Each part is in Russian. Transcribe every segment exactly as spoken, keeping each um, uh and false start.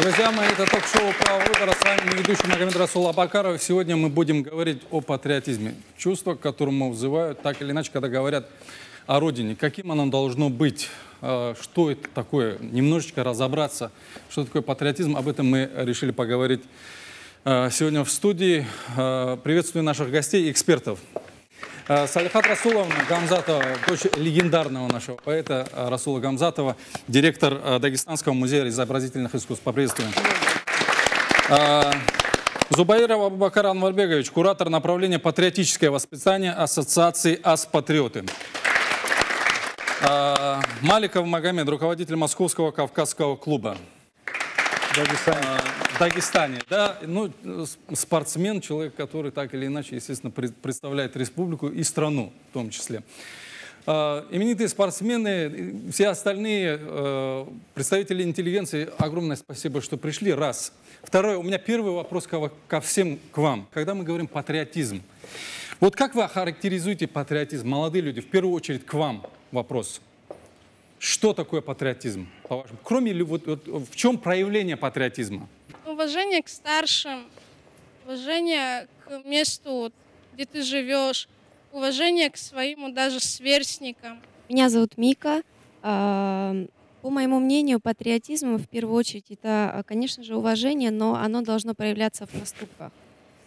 Друзья мои, это ток-шоу «Право выбора». С вами ведущий Магомед Расул Абакаров. Сегодня мы будем говорить о патриотизме. Чувство, к которому взывают, так или иначе, когда говорят о родине. Каким оно должно быть? Что это такое? Немножечко разобраться, что такое патриотизм. Об этом мы решили поговорить сегодня в студии. Приветствую наших гостей и экспертов. Салихат Расулов Гамзатова, дочь легендарного нашего поэта Расула Гамзатова, директор Дагестанского музея изобразительных искусств. Поприветствуем. Зубаиров Абубакаран Варбегович, куратор направления «Патриотическое воспитание» Ассоциации Ас Патриоты. Маликов Магомед, руководитель Московского Кавказского клуба. Дагестане. Дагестане, да, ну, спортсмен, человек, который так или иначе, естественно, представляет республику и страну в том числе. Именитые спортсмены, все остальные представители интеллигенции, огромное спасибо, что пришли, раз. Второе, у меня первый вопрос ко всем к вам. Когда мы говорим патриотизм, вот как вы охарактеризуете патриотизм, молодые люди, в первую очередь к вам вопрос. Что такое патриотизм, по-вашему? Кроме, вот, вот, в чем проявление патриотизма? Уважение к старшим, уважение к месту, где ты живешь, уважение к своим даже сверстникам. Меня зовут Мика. По моему мнению, патриотизм в первую очередь это, конечно же, уважение, но оно должно проявляться в поступках.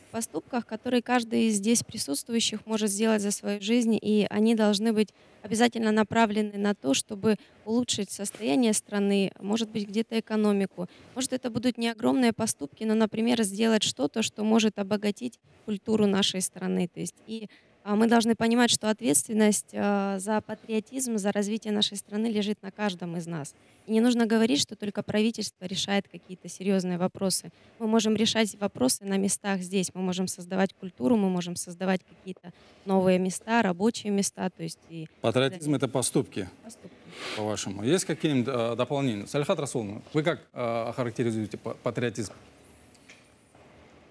В поступках, которые каждый из здесь присутствующих может сделать за свою жизнь, и они должны быть обязательно направлены на то, чтобы улучшить состояние страны, может быть, где-то экономику. Может, это будут не огромные поступки, но, например, сделать что-то, что может обогатить культуру нашей страны. То есть, и мы должны понимать, что ответственность за патриотизм, за развитие нашей страны лежит на каждом из нас. И не нужно говорить, что только правительство решает какие-то серьезные вопросы. Мы можем решать вопросы на местах здесь. Мы можем создавать культуру, мы можем создавать какие-то новые места, рабочие места. То есть и... Патриотизм — это поступки, поступки, по-вашему. Есть какие-нибудь дополнения? Салихат Расуловна, вы как охарактеризуете патриотизм?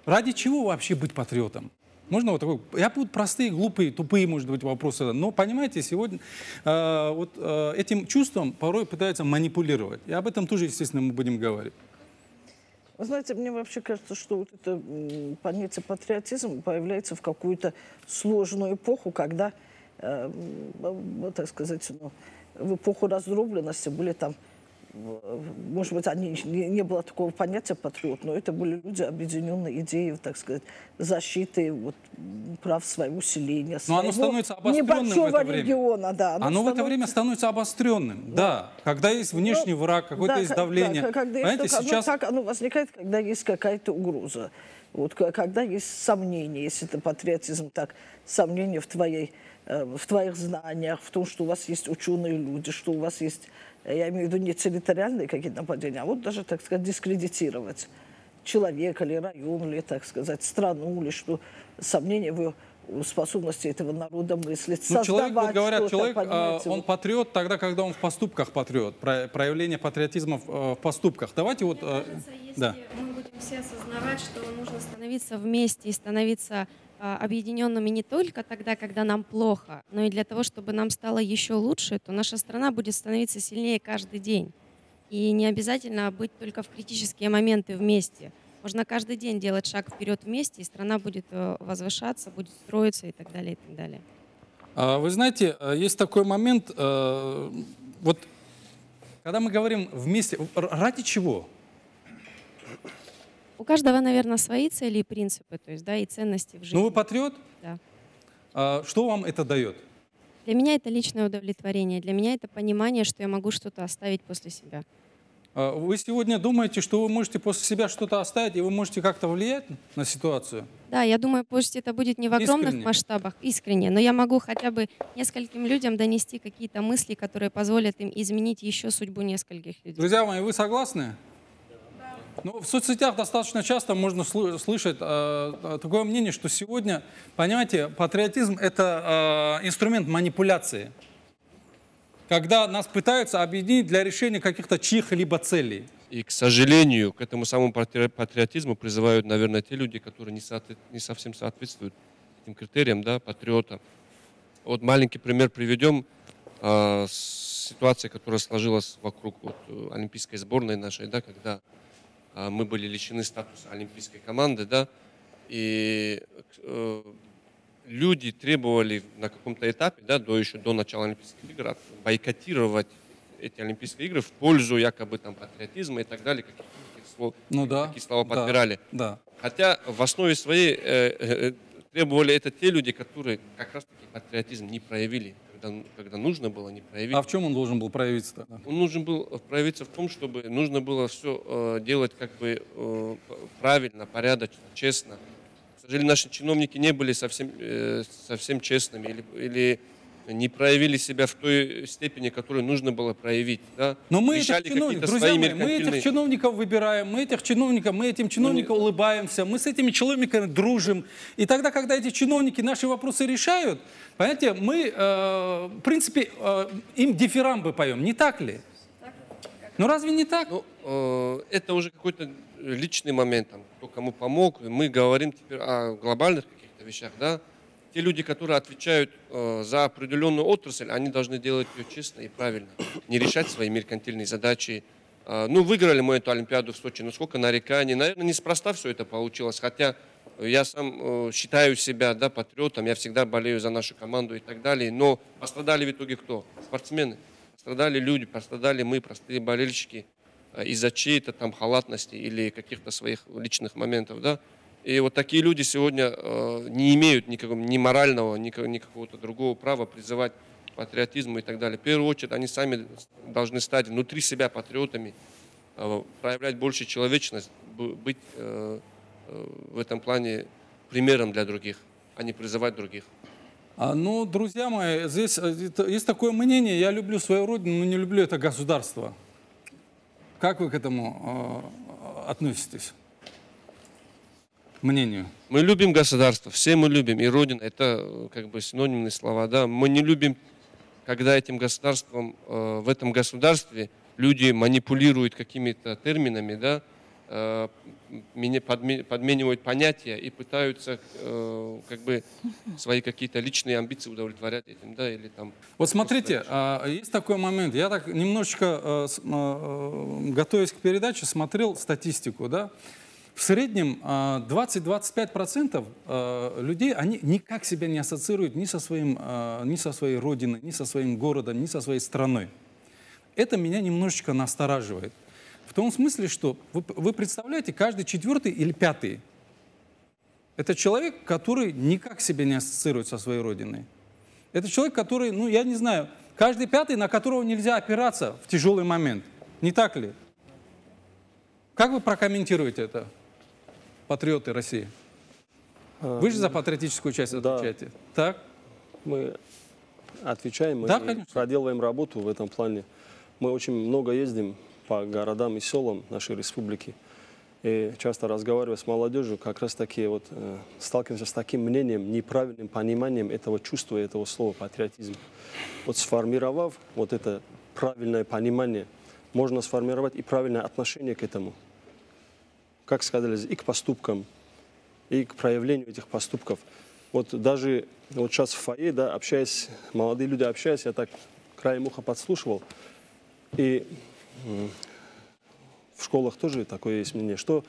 Ради чего вообще быть патриотом? Можно вот такой, я буду простые, глупые, тупые, может быть, вопросы, но, понимаете, сегодня э, вот э, этим чувством порой пытаются манипулировать, и об этом тоже, естественно, мы будем говорить. Вы знаете, мне вообще кажется, что вот это понятие патриотизм появляется в какую-то сложную эпоху, когда, э, так сказать, ну, в эпоху раздробленности были там, может быть, они, не, не было такого понятия патриот, но это были люди, объединенные идеей, так сказать, защиты вот, прав своего населения, своего но оно становится обостренным небольшого в это время. Региона. Да, оно, оно становится... в это время становится обостренным, да. да. Когда есть внешний ну, враг, какое-то да, есть давление. Да, когда есть только, сейчас... оно, так, оно возникает, когда есть какая-то угроза, вот, когда есть сомнения, если это патриотизм, так, сомнения в, твоей, в твоих знаниях, в том, что у вас есть ученые люди, что у вас есть... Я имею в виду не территориальные какие-то нападения, а вот даже, так сказать, дискредитировать человека или район, или, так сказать, страну, или что сомнения в способности этого народа мыслить, ну, создавать человек, вот говорят, человек, понимаете, он вот... патриот тогда, когда он в поступках патриот, проявление патриотизма в поступках. Давайте вот... Мне кажется, если да. мы будем все осознавать, что нужно становиться вместе и становиться... объединенными не только тогда, когда нам плохо, но и для того, чтобы нам стало еще лучше, то наша страна будет становиться сильнее каждый день. И не обязательно быть только в критические моменты вместе. Можно каждый день делать шаг вперед вместе, и страна будет возвышаться, будет строиться и так далее, и так далее. Вы знаете, есть такой момент, вот, когда мы говорим вместе, ради чего? У каждого, наверное, свои цели и принципы, то есть, да, и ценности в жизни. Ну, вы патриот? Да. А, что вам это дает? Для меня это личное удовлетворение, для меня это понимание, что я могу что-то оставить после себя. А вы сегодня думаете, что вы можете после себя что-то оставить, и вы можете как-то влиять на ситуацию? Да, я думаю, пусть это будет не в огромных искренне. масштабах, искренне, но я могу хотя бы нескольким людям донести какие-то мысли, которые позволят им изменить еще судьбу нескольких людей. Друзья мои, вы согласны? Ну, в соцсетях достаточно часто можно слышать э, такое мнение, что сегодня, понимаете, патриотизм — это э, инструмент манипуляции, когда нас пытаются объединить для решения каких-то чьих-либо целей. И, к сожалению, к этому самому патри патриотизму призывают, наверное, те люди, которые не, соответ не совсем соответствуют этим критериям, да, патриота. Вот маленький пример приведем. Э, ситуация, которая сложилась вокруг вот, олимпийской сборной нашей, да, когда мы были лишены статуса олимпийской команды, да, и э, люди требовали на каком-то этапе, да, до, еще до начала Олимпийских игр, бойкотировать эти Олимпийские игры в пользу якобы там патриотизма и так далее, какие, какие слова, ну, да, какие слова да, подбирали. Да. Хотя в основе своей э, э, требовали это те люди, которые как раз-таки патриотизм не проявили, когда, когда нужно было, не проявить. А в чем он должен был проявиться-то? Он нужен был проявиться в том, чтобы нужно было все э, делать как бы э, правильно, порядочно, честно. К сожалению, наши чиновники не были совсем, э, совсем честными или... или не проявили себя в той степени, которую нужно было проявить. Да? Но мы этих, чинов... Друзья, мои, мы этих чиновников выбираем, мы этих чиновников, мы этим чиновникам ну, улыбаемся, мы с этими чиновниками дружим. И тогда, когда эти чиновники наши вопросы решают, понимаете, мы, э, в принципе, э, им дифирамбы поем, не так ли? Ну разве не так? Ну, э, это уже какой-то личный момент, там, кто кому помог. Мы говорим теперь о глобальных каких-то вещах, да? Те люди, которые отвечают э, за определенную отрасль, они должны делать ее честно и правильно, не решать свои меркантильные задачи. Э, ну, выиграли мы эту Олимпиаду в Сочи, но сколько нареканий. Наверное, неспроста все это получилось, хотя я сам э, считаю себя, да, патриотом, я всегда болею за нашу команду и так далее. Но пострадали в итоге кто? Спортсмены. Пострадали люди, пострадали мы, простые болельщики, э, из-за чьей-то там халатности или каких-то своих личных моментов, да. И вот такие люди сегодня э, не имеют никакого, ни морального, ни, ни какого-то другого права призывать к патриотизму и так далее. В первую очередь они сами должны стать внутри себя патриотами, э, проявлять больше человечность, быть э, э, в этом плане примером для других, а не призывать других. А, ну, друзья мои, здесь это, есть такое мнение, я люблю свою родину, но не люблю это государство. Как вы к этому э, относитесь? Мнению. Мы любим государство, все мы любим, и Родина, это как бы синонимные слова, да, мы не любим, когда этим государством, э, в этом государстве люди манипулируют какими-то терминами, да, э, подменивают понятия и пытаются э, как бы свои какие-то личные амбиции удовлетворять этим, да, или там... Вот смотрите, а, есть такой момент, я так немножечко, э, э, готовясь к передаче, смотрел статистику, да. В среднем двадцать-двадцать пять процентов людей, они никак себя не ассоциируют ни со, своим, ни со своей родиной, ни со своим городом, ни со своей страной. Это меня немножечко настораживает. В том смысле, что вы, вы представляете, каждый четвертый или пятый – это человек, который никак себя не ассоциирует со своей родиной. Это человек, который, ну я не знаю, каждый пятый, на которого нельзя опираться в тяжелый момент. Не так ли? Как вы прокомментируете это? Патриоты России. Вы же за патриотическую часть отвечаете. Да. Так? Мы отвечаем, мы да, проделываем работу в этом плане. Мы очень много ездим по городам и селам нашей республики. И часто разговаривая с молодежью, как раз таки вот, э, сталкиваемся с таким мнением, неправильным пониманием этого чувства, этого слова патриотизм. Вот сформировав вот это правильное понимание, можно сформировать и правильное отношение к этому. Как сказали, и к поступкам, и к проявлению этих поступков. Вот даже вот сейчас в фойе, да, общаясь, молодые люди общаясь, я так краем уха подслушивал. И в школах тоже такое есть мнение, что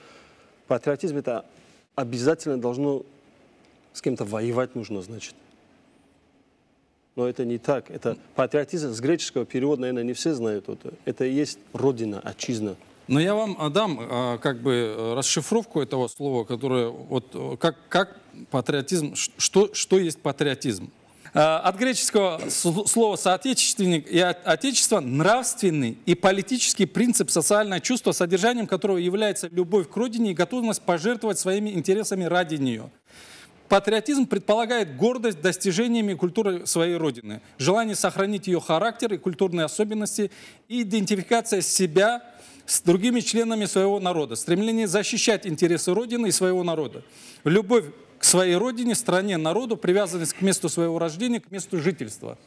патриотизм это обязательно должно с кем-то воевать нужно, значит. Но это не так. Это патриотизм с греческого перевода, наверное, не все знают. Это и есть родина, отчизна. Но я вам дам как бы расшифровку этого слова, которое вот как, как патриотизм, что, что есть патриотизм. От греческого слова «соотечественник» и «отечество» — нравственный и политический принцип, социальное чувство, содержанием которого является любовь к родине и готовность пожертвовать своими интересами ради нее. Патриотизм предполагает гордость достижениями культуры своей родины, желание сохранить ее характер и культурные особенности, и идентификация себя с другими членами своего народа, стремление защищать интересы родины и своего народа, любовь к своей родине, стране, народу, привязанность к месту своего рождения, к месту жительства.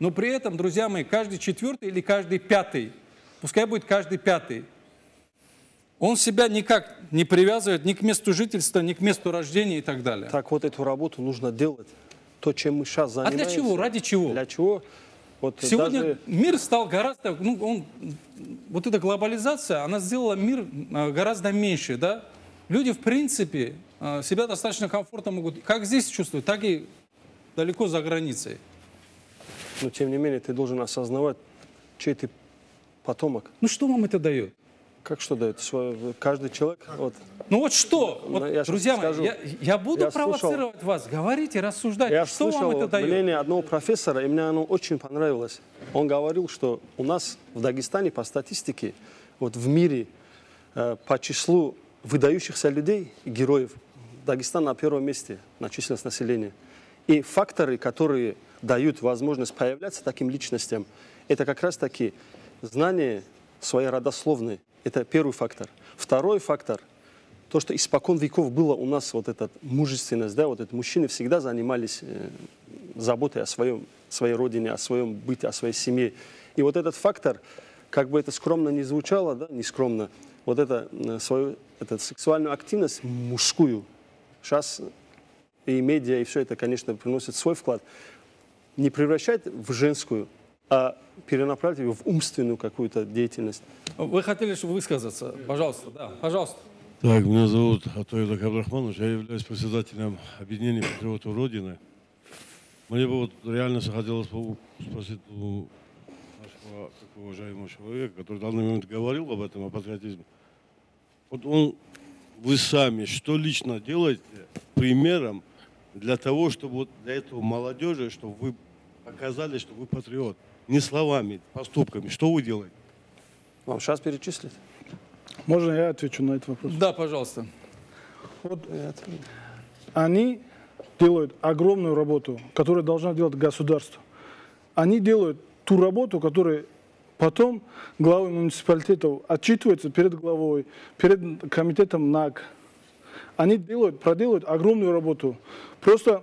Но при этом, друзья мои, каждый четвертый или каждый пятый, пускай будет каждый пятый, он себя никак не привязывает ни к месту жительства, ни к месту рождения и так далее. Так вот эту работу нужно делать, то, чем мы сейчас занимаемся. А для чего? Ради чего? Для чего? Вот сегодня даже... мир стал гораздо, ну, он, вот эта глобализация, она сделала мир гораздо меньше, да? Люди, в принципе, себя достаточно комфортно могут, как здесь чувствуют, так и далеко за границей. Но, тем не менее, ты должен осознавать, чей ты потомок. Ну, что вам это дает? Как что дает? Каждый человек... Вот. Ну вот что? Вот, я друзья мои, я, я буду я провоцировать слышал, вас. Говорите, рассуждайте. Я что слышал вам это дает? Мнение одного профессора, и мне оно очень понравилось. Он говорил, что у нас в Дагестане по статистике, вот в мире, э, по числу выдающихся людей, героев, Дагестан на первом месте на численность населения. И факторы, которые дают возможность появляться таким личностям, это как раз таки знания свои родословные. Это первый фактор. Второй фактор, то, что испокон веков было у нас вот эта мужественность, да, вот это мужчины всегда занимались э, заботой о своем, своей родине, о своем быте, о своей семье. И вот этот фактор, как бы это скромно ни звучало, да, не скромно, вот это, э, свою эту сексуальную активность мужскую, сейчас и медиа, и все это, конечно, приносит свой вклад, не превращать в женскую, а перенаправить его в умственную какую-то деятельность. Вы хотели, чтобы высказаться? Пожалуйста, да, пожалуйста. Так, меня зовут Атоев Абдрахманович, я являюсь председателем Объединения патриотов Родины. Мне бы вот реально хотелось спросить у нашего такого уважаемого человека, который в данный момент говорил об этом, о патриотизме. Вот он, вы сами, что лично делаете примером для того, чтобы вот для этого молодежи, чтобы вы показали, что вы патриот? Не словами, поступками. Что вы делаете? Вам сейчас перечислить? Можно я отвечу на этот вопрос? Да, пожалуйста. Вот они делают огромную работу, которую должно делать государство. Они делают ту работу, которая потом главы муниципалитетов отчитываются перед главой, перед комитетом НАК. Они делают, проделывают огромную работу. Просто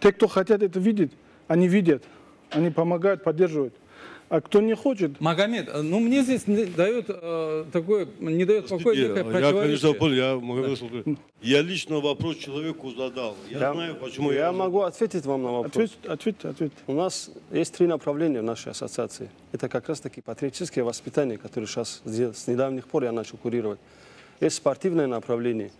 те, кто хотят это видеть, они видят. Они помогают, поддерживают. А кто не хочет... Магомед, ну мне здесь не дает э, такое, не дает покоя некое противоречие. Я, конечно, понял, я, да. Я лично вопрос человеку задал. Я, я знаю, почему... Я, я могу задал. Ответить вам на вопрос. Ответь, ответь, ответь. У нас есть три направления в нашей ассоциации. Это как раз таки патриотическое воспитание, которое сейчас с недавних пор я начал курировать. Есть спортивное направление.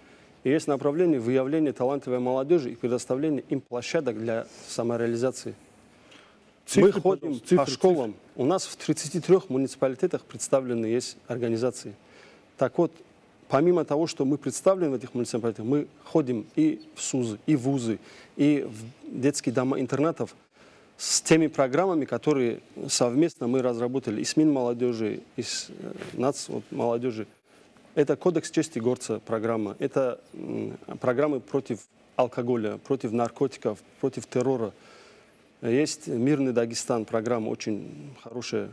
И есть направление выявления талантливой молодежи и предоставления им площадок для самореализации. Цифры, мы ходим цифры, по школам. Цифры. У нас в тридцати трёх муниципалитетах представлены есть организации. Так вот, помимо того, что мы представлены в этих муниципалитетах, мы ходим и в СУЗы, и в ВУЗы, и в детские дома интернатов с теми программами, которые совместно мы разработали и с Мин-молодежи, и с НаЦ-молодежи. Это Кодекс чести горца программа, это программы против алкоголя, против наркотиков, против террора. Есть «Мирный Дагестан», программа очень хорошая.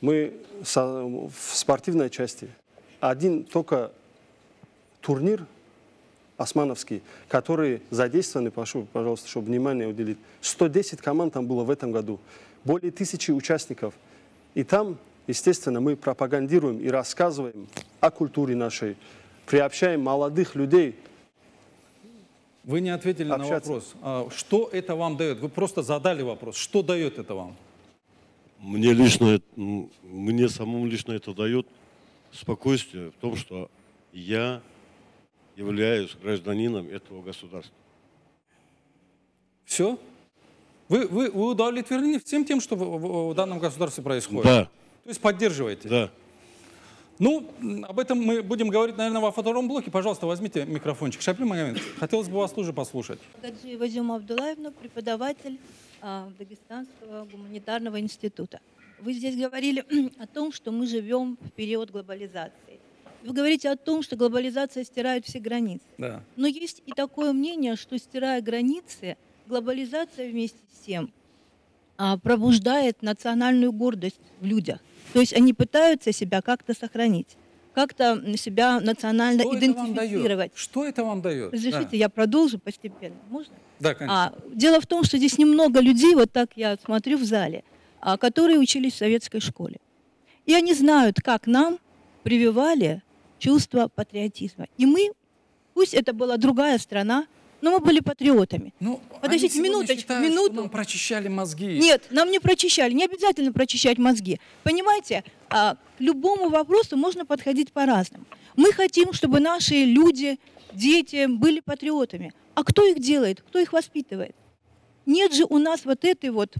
Мы в спортивной части. Один только турнир османовский, который задействован, прошу, пожалуйста, чтобы внимание уделить. сто десять команд там было в этом году, более тысячи участников. И там, естественно, мы пропагандируем и рассказываем о культуре нашей, приобщаем молодых людей. Вы не ответили общаться. На вопрос. Что это вам дает? Вы просто задали вопрос. Что дает это вам? Мне лично, мне самому лично это дает спокойствие в том, что я являюсь гражданином этого государства. Все? Вы, вы, вы удовлетворены всем тем, что в, в данном государстве происходит? Да. То есть поддерживаете? Да. Ну, об этом мы будем говорить, наверное, во втором блоке. Пожалуйста, возьмите микрофончик. Шапли Магомедович, хотелось бы вас тоже послушать. Гаджиева Зюма Абдулаевна, преподаватель а, Дагестанского гуманитарного института. Вы здесь говорили о том, что мы живем в период глобализации. Вы говорите о том, что глобализация стирает все границы. Да. Но есть и такое мнение, что, стирая границы, глобализация вместе с тем а, пробуждает национальную гордость в людях. То есть они пытаются себя как-то сохранить, как-то себя национально что идентифицировать. Это что это вам дает? Разрешите, да. Я продолжу постепенно. Можно? Да, конечно. А, дело в том, что здесь немного людей, вот так я смотрю в зале, а, которые учились в советской школе. И они знают, как нам прививали чувство патриотизма. И мы, пусть это была другая страна, но мы были патриотами. Ну, подождите, минуточку, считают, минуту. Нам прочищали мозги. Нет, нам не прочищали, не обязательно прочищать мозги. Понимаете, к любому вопросу можно подходить по-разному. Мы хотим, чтобы наши люди, дети были патриотами. А кто их делает, кто их воспитывает? Нет же у нас вот этой вот...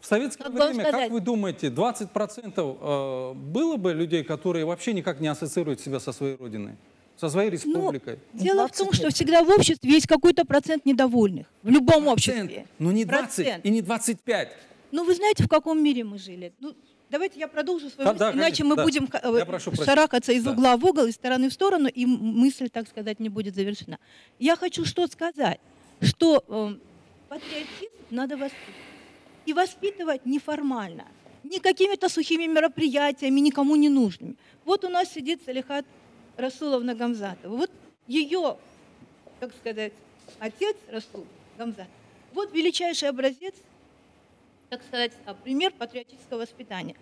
В советское как время, как вы думаете, двадцать процентов было бы людей, которые вообще никак не ассоциируют себя со своей родиной, со своей республикой? Ну, дело в том, что всегда в обществе есть какой-то процент недовольных. В любом обществе. Ну не двадцать процентов и не двадцать пять процентов. Ну вы знаете, в каком мире мы жили? Ну, давайте я продолжу свою да, мысль, да, иначе конечно, мы да. будем шарахаться из да. угла в угол, из стороны в сторону, и мысль, так сказать, не будет завершена. Я хочу что сказать, что э, патриотизм надо воспитывать. И воспитывать неформально, не какими-то сухими мероприятиями, никому не нужными. Вот у нас сидит Салихат Расуловна Гамзатова. Вот ее, как сказать, отец Расул Гамзатов. Вот величайший образец, так сказать, пример патриотического воспитания.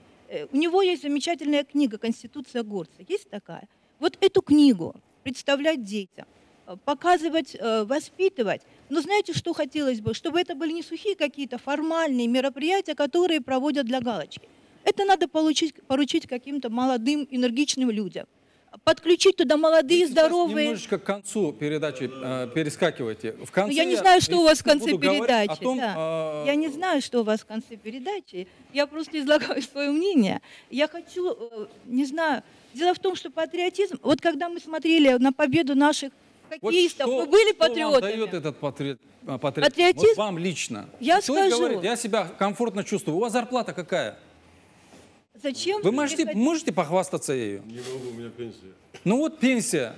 У него есть замечательная книга «Конституция горца». Есть такая? Вот эту книгу представлять детям, показывать, воспитывать. Но знаете, что хотелось бы? Чтобы это были не сухие какие-то формальные мероприятия, которые проводят для галочки. Это надо получить, поручить каким-то молодым, энергичным людям. Подключить туда молодые, здоровые... Немножечко к концу передачи э, перескакивайте. В конце я не знаю, что у вас в конце передачи. Том, да. э... Я не знаю, что у вас в конце передачи. Я просто излагаю свое мнение. Я хочу, э, не знаю... Дело в том, что патриотизм... Вот когда мы смотрели на победу наших... Какие-то вот вы были патриотами? Дает этот патри... патри... патриотизм? Вот вам лично. Я Кто скажу. Говорит, я себя комфортно чувствую. У вас зарплата какая? Зачем? Вы можете, приходить... можете похвастаться ею? Не могу, у меня пенсия. Ну вот пенсия.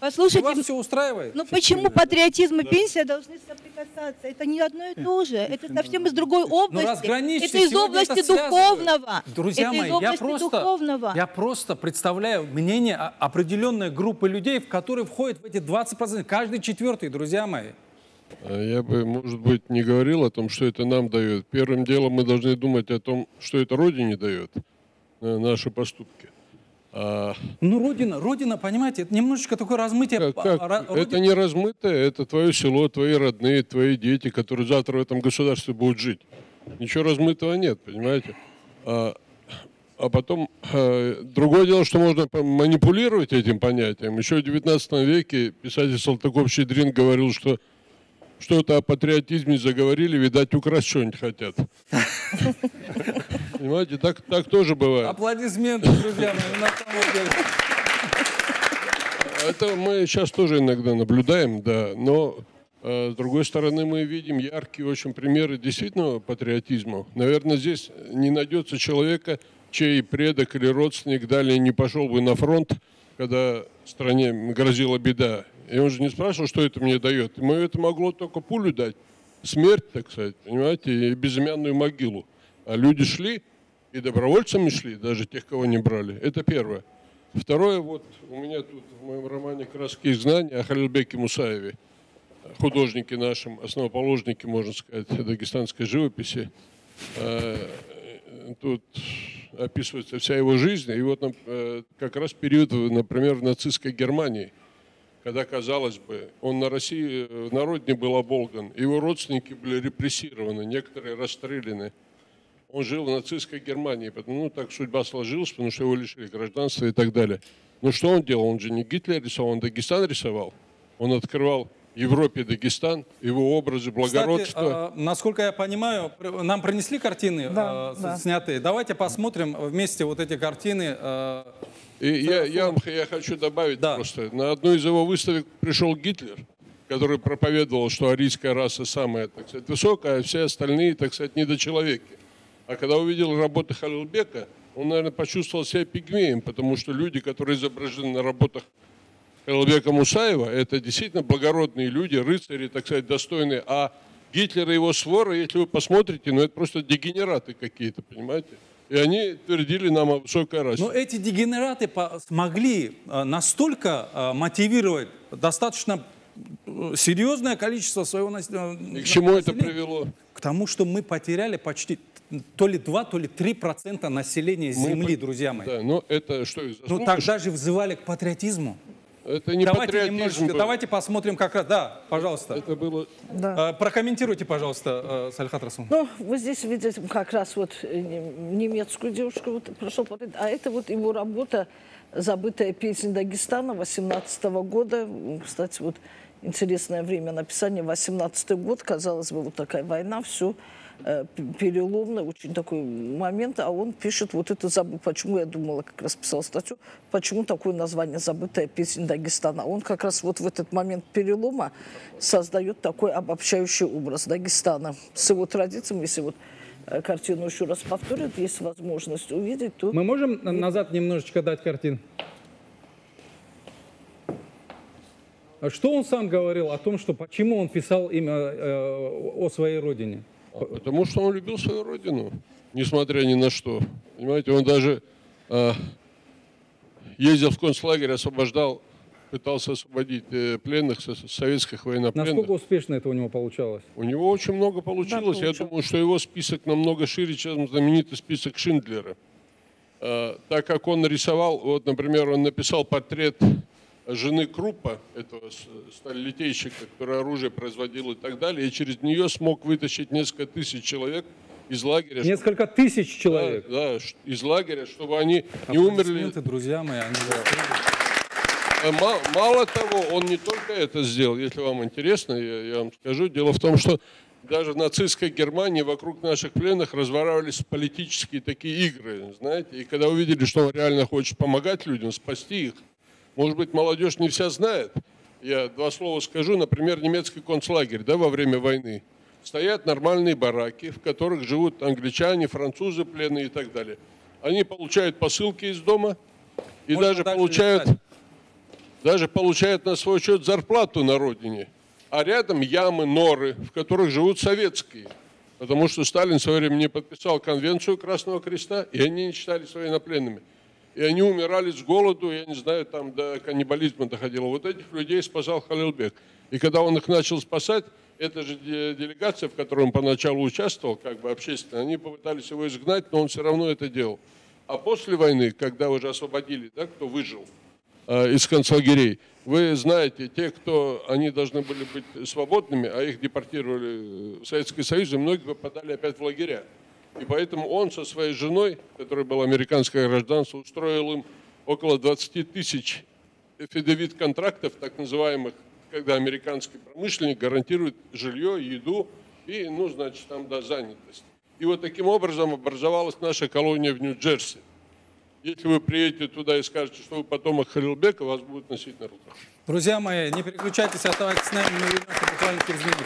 Послушайте, вас все устраивает? Ну почему патриотизм и да. пенсия должны соприкасаться? Это не одно и то же. Это совсем из другой области. Это из области это духовного. Друзья это мои, из области я, просто, духовного. я просто представляю мнение определенной группы людей, в которые входят в эти двадцать процентов. Каждый четвертый, друзья мои. Я бы, может быть, не говорил о том, что это нам дает. Первым делом мы должны думать о том, что это Родине дает, наши поступки. А... Ну, Родина, Родина, понимаете, это немножечко такое размытие. Как? Родина... Это не размытое, это твое село, твои родные, твои дети, которые завтра в этом государстве будут жить. Ничего размытого нет, понимаете? А, а потом, а, другое дело, что можно манипулировать этим понятием. Еще в девятнадцатом веке писатель Салтыков-Щедрин говорил, что что-то о патриотизме заговорили, видать, украсть что-нибудь хотят. Понимаете, так, так тоже бывает. Аплодисменты, друзья мои, на самом деле. Это мы сейчас тоже иногда наблюдаем, да, но э, с другой стороны мы видим яркие очень примеры действительного патриотизма. Наверное, здесь не найдется человека, чей предок или родственник далее не пошел бы на фронт, когда стране грозила беда. И он же не спрашивал, что это мне дает. Ему это могло только пулю дать, смерть, так сказать, понимаете, и безымянную могилу. А люди шли, и добровольцами шли, даже тех, кого не брали. Это первое. Второе, вот у меня тут в моем романе «Краски и знания» о Халилбеке Мусаеве, художнике нашем, основоположнике, можно сказать, дагестанской живописи. Тут описывается вся его жизнь. И вот как раз период, например, в нацистской Германии, когда, казалось бы, он на России, народ не был оболган, его родственники были репрессированы, некоторые расстреляны. Он жил в нацистской Германии, ну так судьба сложилась, потому что его лишили гражданства и так далее. Но что он делал? Он же не Гитлер рисовал, он Дагестан рисовал. Он открывал Европе Дагестан, его образы благородства. Кстати, насколько я понимаю, нам принесли картины да, э, да. снятые. Давайте посмотрим вместе вот эти картины. Э, и я, я, я хочу добавить да. просто. На одну из его выставок пришел Гитлер, который проповедовал, что арийская раса самая, так сказать, высокая, а все остальные, так сказать, недочеловеки. А когда увидел работы Халилбека, он, наверное, почувствовал себя пигмеем, потому что люди, которые изображены на работах Халилбека Мусаева, это действительно благородные люди, рыцари, так сказать, достойные. А Гитлер и его свора, если вы посмотрите, ну это просто дегенераты какие-то, понимаете? И они твердили нам о высокой расе. Но эти дегенераты смогли настолько мотивировать достаточно серьезное количество своего населения. И к чему это привело? К тому, что мы потеряли почти... то ли два, то ли три процента населения Земли, мы, друзья мои. Да, но это что их заслуга? Ну так даже взывали к патриотизму. Это не давайте патриотизм немножечко, был. Давайте посмотрим как раз. Да, пожалуйста. Это было... да. Прокомментируйте, пожалуйста, Салихат Расул. Ну, вы здесь видите как раз вот немецкую девушку. Вот, прошу, а это вот его работа «Забытая песня Дагестана» восемнадцатого года. Кстати, вот интересное время написания. восемнадцатый год, казалось бы, вот такая война, все переломный, очень такой момент, а он пишет вот это, почему я думала, как раз писала статью, почему такое название «Забытая песня Дагестана». Он как раз вот в этот момент перелома создает такой обобщающий образ Дагестана с его традициями, если вот картину еще раз повторят, есть возможность увидеть, то... Мы можем назад немножечко дать картин? Что он сам говорил о том, что почему он писал имя о своей родине? Потому что он любил свою родину, несмотря ни на что. Понимаете, он даже э, ездил в концлагерь, освобождал, пытался освободить э, пленных, советских военнопленных. Насколько успешно это у него получалось? У него очень много получилось. Да, Я думаю, что его список намного шире, чем знаменитый список Шиндлера. Э, так как он рисовал, вот, например, он написал портрет жены Крупа, этого сталелитейщика, который оружие производил и так далее, и через нее смог вытащить несколько тысяч человек из лагеря. Несколько чтобы... тысяч человек? Да, да, из лагеря, чтобы они не умерли. Друзья мои, они... да. мало, мало того, он не только это сделал, если вам интересно, я, я вам скажу. Дело в том, что даже в нацистской Германии вокруг наших пленных разворачивались политические такие игры, знаете, и когда увидели, что он реально хочет помогать людям, спасти их. Может быть, молодежь не вся знает. Я два слова скажу. Например, немецкий концлагерь, да, во время войны. Стоят нормальные бараки, в которых живут англичане, французы, пленные и так далее. Они получают посылки из дома и даже получают, даже получают на свой счет зарплату на родине. А рядом ямы, норы, в которых живут советские. Потому что Сталин в свое время не подписал конвенцию Красного Креста, и они не считались военнопленными. И они умирали с голоду, я не знаю, там до каннибализма доходило. Вот этих людей спасал Халилбек. И когда он их начал спасать, эта же делегация, в которой он поначалу участвовал, как бы общественно, они попытались его изгнать, но он все равно это делал. А после войны, когда уже освободили, да, кто выжил э, из концлагерей, вы знаете, те, кто, они должны были быть свободными, а их депортировали в Советский Союз, и многие попадали опять в лагеря. И поэтому он со своей женой, которая была американское гражданство, устроил им около двадцати тысяч эфидевит контрактов, так называемых, когда американский промышленник гарантирует жилье, еду и, ну, значит, там, да, занятость. И вот таким образом образовалась наша колония в Нью-Джерси. Если вы приедете туда и скажете, что вы потомок Халилбека, вас будут носить на руках. Друзья мои, не переключайтесь, оставайтесь с нами, мы вернемся буквально через минуту.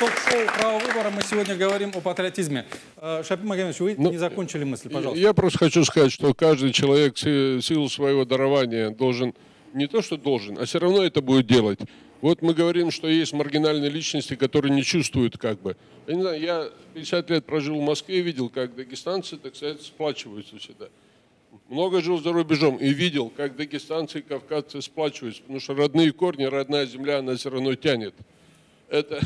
Ток-шоу «Право выбора» мы сегодня говорим о патриотизме. Шапи Магомедович, вы ну, не закончили мысль, пожалуйста. Я просто хочу сказать, что каждый человек в силу своего дарования должен, не то что должен, а все равно это будет делать. Вот мы говорим, что есть маргинальные личности, которые не чувствуют как бы. Я не знаю, я пятьдесят лет прожил в Москве и видел, как дагестанцы, так сказать, сплачиваются всегда. Много жил за рубежом и видел, как дагестанцы и кавказцы сплачиваются, потому что родные корни, родная земля, она все равно тянет. Это...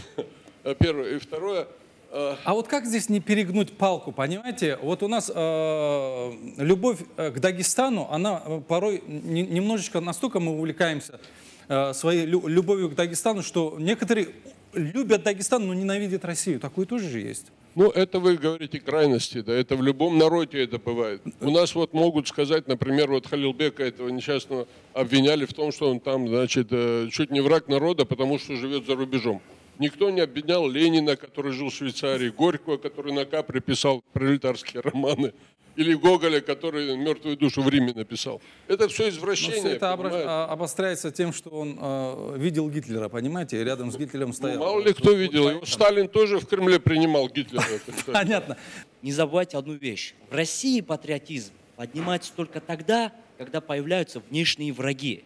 Первое. И второе. Э... А вот как здесь не перегнуть палку, понимаете? Вот у нас э, любовь к Дагестану, она порой не, немножечко, настолько мы увлекаемся э, своей лю любовью к Дагестану, что некоторые любят Дагестан, но ненавидят Россию. Такое тоже же есть. Ну, это вы говорите крайности, да, это в любом народе это бывает. У нас вот могут сказать, например, вот Халилбека этого несчастного обвиняли в том, что он там, значит, чуть не враг народа, потому что живет за рубежом. Никто не обвинял Ленина, который жил в Швейцарии, Горького, который на Капре писал пролетарские романы, или Гоголя, который «Мертвую душу» в Риме написал. Это все извращение. Но все это понимаете? Обостряется тем, что он э, видел Гитлера, понимаете, и рядом с Гитлером стоял. Ну, мало ли кто видел. Его Сталин тоже в Кремле принимал Гитлера. Понятно. Не забывайте одну вещь. В России патриотизм поднимается только тогда, когда появляются внешние враги.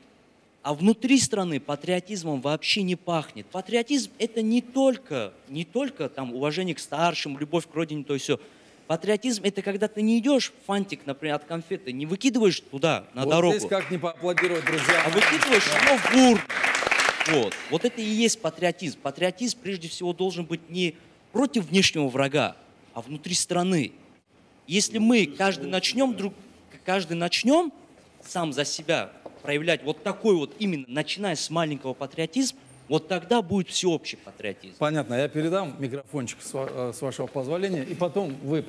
А внутри страны патриотизмом вообще не пахнет. Патриотизм – это не только, не только там, уважение к старшим, любовь к родине, то и все. Патриотизм — это когда ты не идешь фантик, например, от конфеты, не выкидываешь туда, на вот дорогу. Здесь как не поаплодировать, друзья. А выкидываешь его в урну. Вот. Вот это и есть патриотизм. Патриотизм, прежде всего, должен быть не против внешнего врага, а внутри страны. Если мы каждый начнем, друг, каждый начнем сам за себя проявлять вот такой вот, именно начиная с маленького патриотизма, вот тогда будет всеобщий патриотизм. Понятно. Я передам микрофончик с вашего позволения, и потом вы...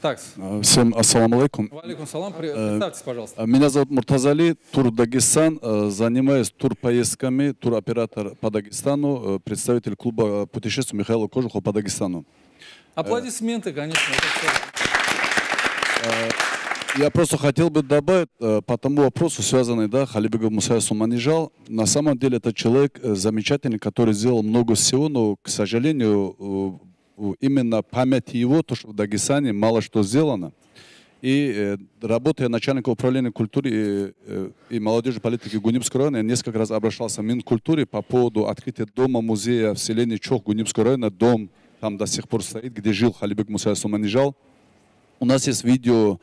Так. Всем ассаламу алейкум. Валейкум салам. Представьтесь, пожалуйста. Меня зовут Муртазали, тур Дагестан. Занимаюсь турпоездками, туроператор по Дагестану, представитель клуба путешествий Михаила Кожухова по Дагестану. Аплодисменты, конечно. Я просто хотел бы добавить по тому вопросу, связанный, да, Халилбек Мусаев с ума не жал. На самом деле это человек замечательный, который сделал много всего, но, к сожалению, именно память его, то, что в Дагестане мало что сделано. И работая начальником управления культуры и, и молодежи политики Гунибского района, я несколько раз обращался в Минкультуре по поводу открытия дома-музея в селении Чох Гунибского района. Дом там до сих пор стоит, где жил Халилбек Мусаев с ума не жал. У нас есть видео...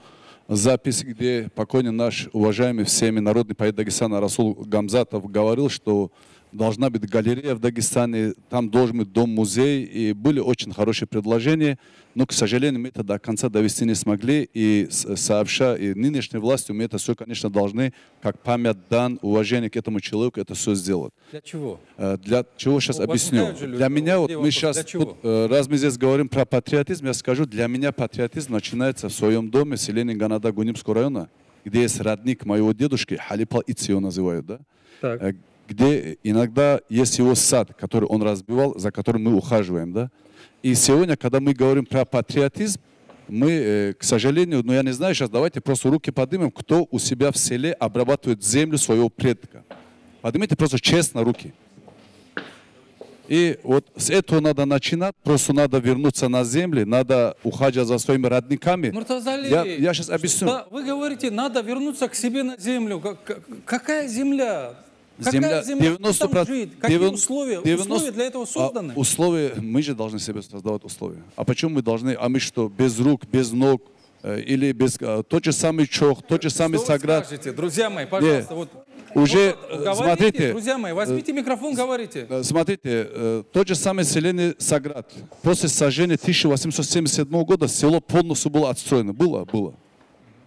запись, где покойный наш уважаемый всеми народный поэт Дагестана Расул Гамзатов говорил, что должна быть галерея в Дагестане, там должен быть дом-музей, и были очень хорошие предложения, но, к сожалению, мы это до конца довести не смогли, и сообща и нынешней властью мы это все, конечно, должны, как память дан, уважение к этому человеку, это все сделать. Для чего? Для чего сейчас ну, объясню. Для меня, вот мы сейчас, тут, раз мы здесь говорим про патриотизм, я скажу, для меня патриотизм начинается в своем доме, в селении Ганада Гунибского района, где есть родник моего дедушки, Халипал Итси его называют, да? Так. Где иногда есть его сад, который он разбивал, за которым мы ухаживаем. Да? И сегодня, когда мы говорим про патриотизм, мы, к сожалению, ну я не знаю, сейчас давайте просто руки поднимем, кто у себя в селе обрабатывает землю своего предка. Поднимите просто честно руки. И вот с этого надо начинать, просто надо вернуться на земли, надо ухаживать за своими родниками. Муртазали, я, я сейчас объясню. Да, вы говорите, надо вернуться к себе на землю. Какая земля? Земля, земля девяносто процентов, какие девяносто, условия? девяносто, условия для этого созданы? А, условия, мы же должны себе создавать условия. А почему мы должны, а мы что, без рук, без ног, э, или без, э, тот же самый Чох, тот же самый Саград? Скажете, друзья мои, пожалуйста, вот, уже, вот, говорите, смотрите, друзья мои, возьмите э, микрофон, говорите. Смотрите, э, тот же самый селение Саград, после сожжения тысяча восемьсот семьдесят седьмого года село полностью было отстроено, было, было.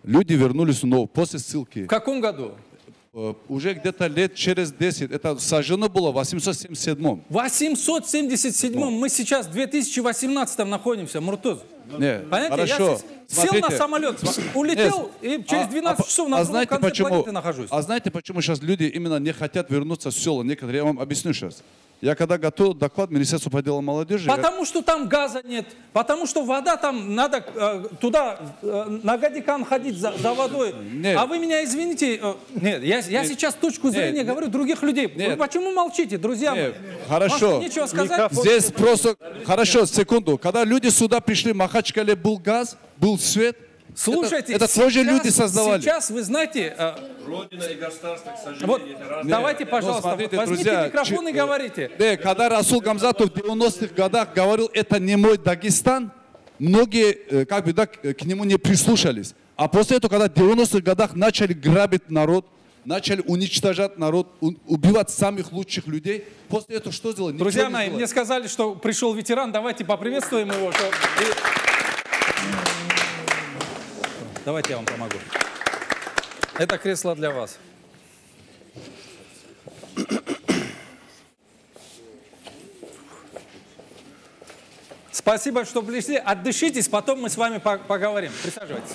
Люди вернулись снова, после ссылки. В каком году? Уже где-то лет через десять. Это сожжено было в восемьсот семьдесят седьмом. В восемьсот семьдесят седьмом мы сейчас в две тысячи восемнадцатом находимся, Муртуз. Нет, понимаете, хорошо. Я сел смотрите. На самолет, улетел, нет. И через двенадцать а, часов на а знаете, конце почему, планеты нахожусь. А знаете, почему сейчас люди именно не хотят вернуться в село? Некоторые, я вам объясню сейчас. Я когда готовил доклад Министерству по делам молодежи... Потому я... что там газа нет, потому что вода там, надо э, туда э, на гадикан ходить за, за водой. Нет. А вы меня извините, э, нет, я, я нет. сейчас точку зрения нет. говорю других людей. Нет. Вы почему молчите, друзья мои? Хорошо. Нечего сказать? Здесь просто... Хорошо, секунду. Когда люди сюда пришли, в Махачкале был газ, был свет. Слушайте, это, это тоже сейчас, люди создавали. Сейчас, вы знаете... Э, Родина и государство, к сожалению, вот, это разные... Давайте, пожалуйста, смотрите, возьмите друзья, микрофон че, и говорите. Э, когда Расул Гамзатов в девяностых годах говорил, это не мой Дагестан, многие как бы, да, к нему не прислушались. А после этого, когда в девяностых годах начали грабить народ, начали уничтожать народ, убивать самых лучших людей, после этого что сделали? Друзья Ничего мои, мне сказали, что пришел ветеран, давайте поприветствуем его. Что... Давайте я вам помогу. Это кресло для вас. Спасибо, что пришли. Отдышитесь, потом мы с вами поговорим. Присаживайтесь.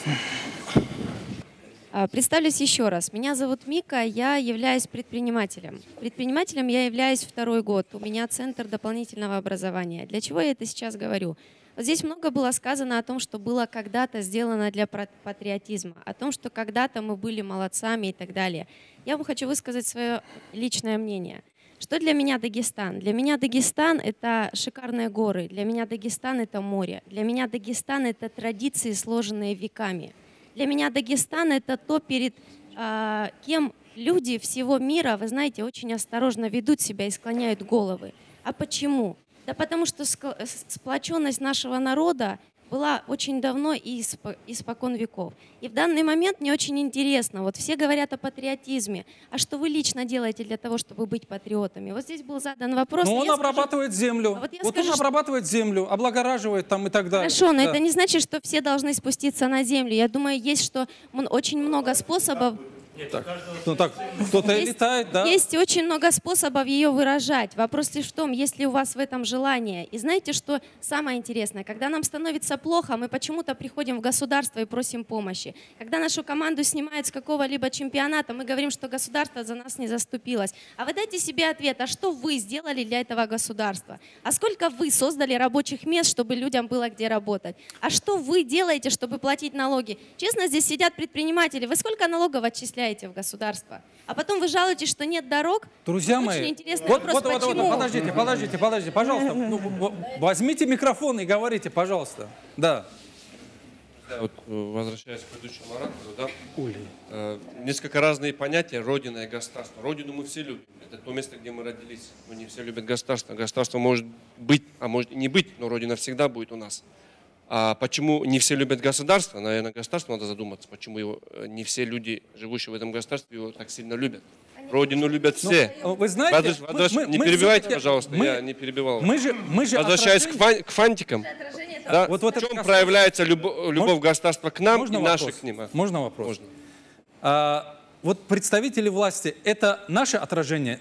Представлюсь еще раз. Меня зовут Мика, я являюсь предпринимателем. Предпринимателем я являюсь второй год. У меня центр дополнительного образования. Для чего я это сейчас говорю? Вот здесь много было сказано о том, что было когда-то сделано для патриотизма, о том, что когда-то мы были молодцами и так далее. Я вам хочу высказать свое личное мнение. Что для меня Дагестан? Для меня Дагестан — это шикарные горы, для меня Дагестан — это море, для меня Дагестан — это традиции, сложенные веками. Для меня Дагестан — это то, перед э, кем люди всего мира, вы знаете, очень осторожно ведут себя и склоняют головы. А почему? Да потому что сплоченность нашего народа была очень давно и испокон веков. И в данный момент мне очень интересно, вот все говорят о патриотизме, а что вы лично делаете для того, чтобы быть патриотами? Вот здесь был задан вопрос. Но он обрабатывает скажу, землю, вот, вот скажу, он обрабатывает что... землю, облагораживает там и так далее. Хорошо, но да. это не значит, что все должны спуститься на землю. Я думаю, есть что очень много способов. Так. Ну так, кто-то летает, да? Есть очень много способов ее выражать. Вопрос лишь в том, есть ли у вас в этом желание. И знаете, что самое интересное? Когда нам становится плохо, мы почему-то приходим в государство и просим помощи. Когда нашу команду снимают с какого-либо чемпионата, мы говорим, что государство за нас не заступилось. А вы дайте себе ответ, а что вы сделали для этого государства? А сколько вы создали рабочих мест, чтобы людям было где работать? А что вы делаете, чтобы платить налоги? Честно, здесь сидят предприниматели. Вы сколько налогов отчисляете в государство? А потом вы жалуетесь, что нет дорог? Друзья это мои, очень интересный вот, вопрос, вот, вот, вот, подождите, подождите, подождите, пожалуйста, ну, возьмите микрофон и говорите, пожалуйста. Да. Да вот, возвращаясь к предыдущему оратору, да, э, несколько разные понятия «родина» и «государство». Родину мы все любим, это то место, где мы родились, но не все любят государство. Государство может быть, а может и не быть, но родина всегда будет у нас. А почему не все любят государство? Наверное, государство надо задуматься, почему его не все люди, живущие в этом государстве, его так сильно любят. Родину любят все. Ну, вы знаете, Возвращ... мы, Возвращ... Мы, не мы, перебивайте, мы, пожалуйста, мы, я не перебивал. Мы же, мы же Возвращаясь отражение... к, фан... к фантикам, да? вот, вот в чем проявляется любовь можно... государства к нам можно и вопрос? наших к ним? Можно вопрос? Можно. А, вот представители власти, это наше отражение?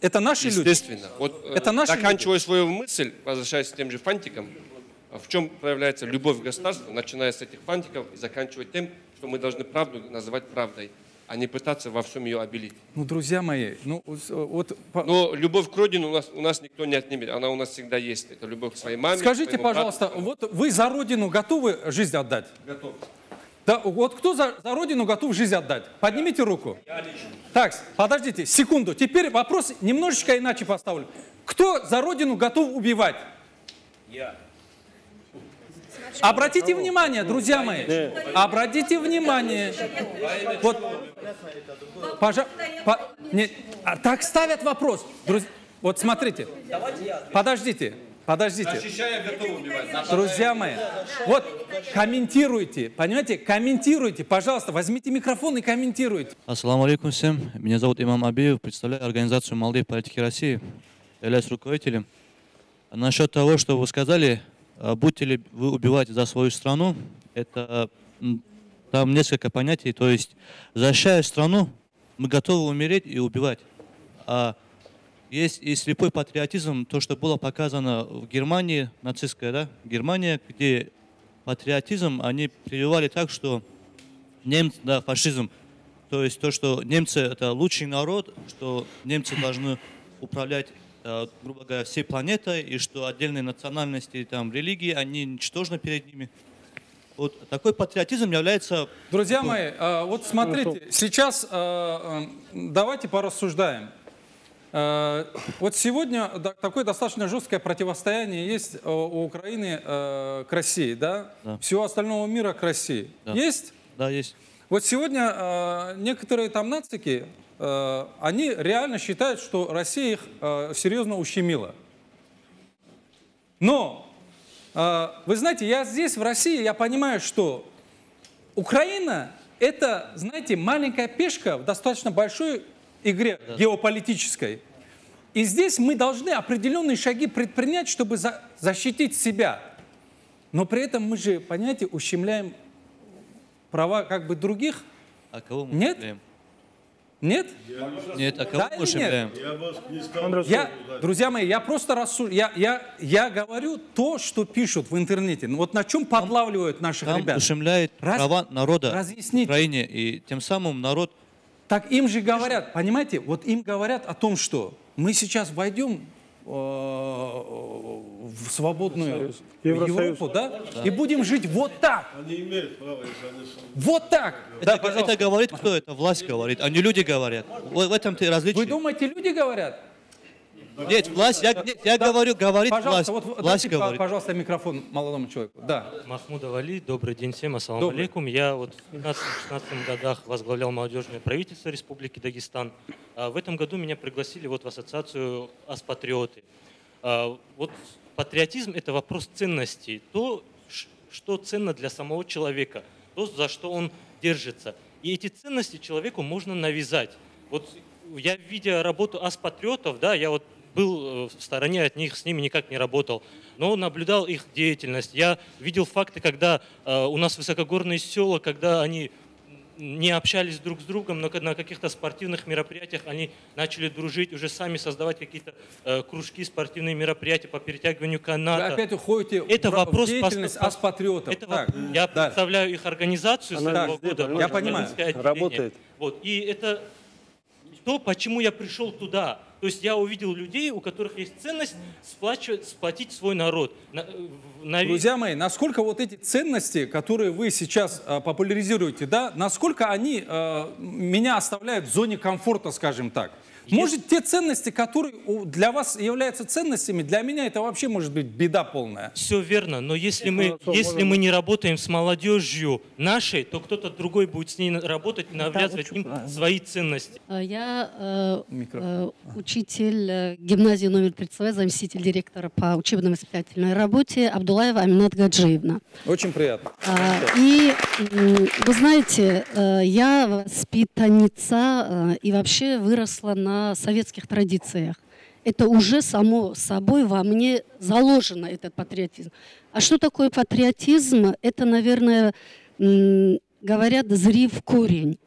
Это наши люди? Естественно. Вот, это наши заканчивая люди? свою мысль, возвращаясь к тем же фантикам, в чем проявляется любовь к государству, начиная с этих фантиков и заканчивая тем, что мы должны правду называть правдой, а не пытаться во всем ее обелить. Ну, друзья мои, ну вот... Но любовь к родине у нас, у нас никто не отнимет, она у нас всегда есть. Это любовь к своей маме. Скажите, пожалуйста, брату. вот вы за родину готовы жизнь отдать? Готов. Да, вот кто за, за родину готов жизнь отдать? Поднимите руку. Я лично. Так, подождите, секунду. Теперь вопрос немножечко иначе поставлю. Кто за родину готов убивать? Я. Обратите внимание, друзья мои, обратите внимание, вот, пожа... По... Нет. А так ставят вопрос, друзья, вот смотрите, подождите, подождите, друзья мои, вот комментируйте, понимаете, комментируйте, пожалуйста, возьмите микрофон и комментируйте. Ассаламу алейкум всем, меня зовут Имам Абиев, представляю организацию «Молодые политики России», являюсь руководителем. Насчет того, что вы сказали, будете ли вы убивать за свою страну, это там несколько понятий, то есть защищая страну, мы готовы умереть и убивать. А есть и слепой патриотизм, то, что было показано в Германии, нацистская, да, Германия, где патриотизм они прививали так, что немцы, да, фашизм, то есть то, что немцы это лучший народ, что немцы должны управлять, грубо говоря, всей планетой, и что отдельные национальности, там, религии, они ничтожны перед ними. Вот такой патриотизм является... Друзья мои, вот смотрите, сейчас давайте порассуждаем. Вот сегодня такое достаточно жесткое противостояние есть у Украины к России, да? Да. Всего остального мира к России. Да. Есть? Да, есть. Вот сегодня некоторые там нацики... они реально считают, что Россия их э, серьезно ущемила. Но, э, вы знаете, я здесь, в России, я понимаю, что Украина – это, знаете, маленькая пешка в достаточно большой игре геополитической. И здесь мы должны определенные шаги предпринять, чтобы за- защитить себя. Но при этом мы же, понимаете, ущемляем права как бы других. А кого мы Нет? ущемляем? Нет? Нет, а кого да мы ущемляем? Я, друзья мои, я просто рассуждаю. Я, я, я говорю то, что пишут в интернете. Вот на чем подлавливают наших там ребят. Ущемляет Раз... права народа Разъясните. в Украине. И тем самым народ... Так им же говорят, понимаете, вот им говорят о том, что мы сейчас войдем э, в свободную Евросоюз. Европу, да? да? И будем жить вот так. Они имеют право, они... Вот так. Это, да, это говорит кто? Это власть говорит, а не люди говорят. В, в этом ты различие. Вы думаете, люди говорят? Нет, власть, я, нет, я да. говорю, говорит пожалуйста, власть. Вот, власть дайте, говорит. Пожалуйста, микрофон молодому человеку. Да. Махмудов Али, добрый день всем, ассаламу алейкум. Я вот в пятнадцатом-шестнадцатом годах возглавлял молодежное правительство Республики Дагестан. А в этом году меня пригласили вот в ассоциацию Ас Патриоты. А вот патриотизм – это вопрос ценностей. То, что ценно для самого человека, то, за что он держится. И эти ценности человеку можно навязать. Вот я, видя работу Ас Патриотов, да, я вот был в стороне от них, с ними никак не работал, но наблюдал их деятельность. Я видел факты, когда э, у нас высокогорные села, когда они не общались друг с другом, но на каких-то спортивных мероприятиях они начали дружить, уже сами создавать какие-то э, кружки, спортивные мероприятия по перетягиванию каната. Вы опять уходите это в, вопрос в деятельность по, по, Ас Патриотов. Это так, вопрос, я да. представляю их организацию с этого года. Я понимаю, работает. Вот. И это то, почему я пришел туда. То есть я увидел людей, у которых есть ценность сплотить свой народ. Навер... Друзья мои, насколько вот эти ценности, которые вы сейчас э, популяризируете, да, насколько они э, меня оставляют в зоне комфорта, скажем так? Есть... Может, те ценности, которые для вас являются ценностями, для меня это вообще может быть беда полная. Все верно, но если, мы, если мы не работаем с молодежью нашей, то кто-то другой будет с ней работать и навязывать да, им правильно. свои ценности. Я э, э, учитель гимназии номер тридцать два, заместитель директора по учебно-воспитательной работе Абдулаева Аминат Гаджиевна. Очень приятно. А, и вы знаете, я воспитанница и вообще выросла на на советских традициях. Это уже само собой во мне заложено, этот патриотизм. А что такое патриотизм? Это, наверное, говорят, зри в корень.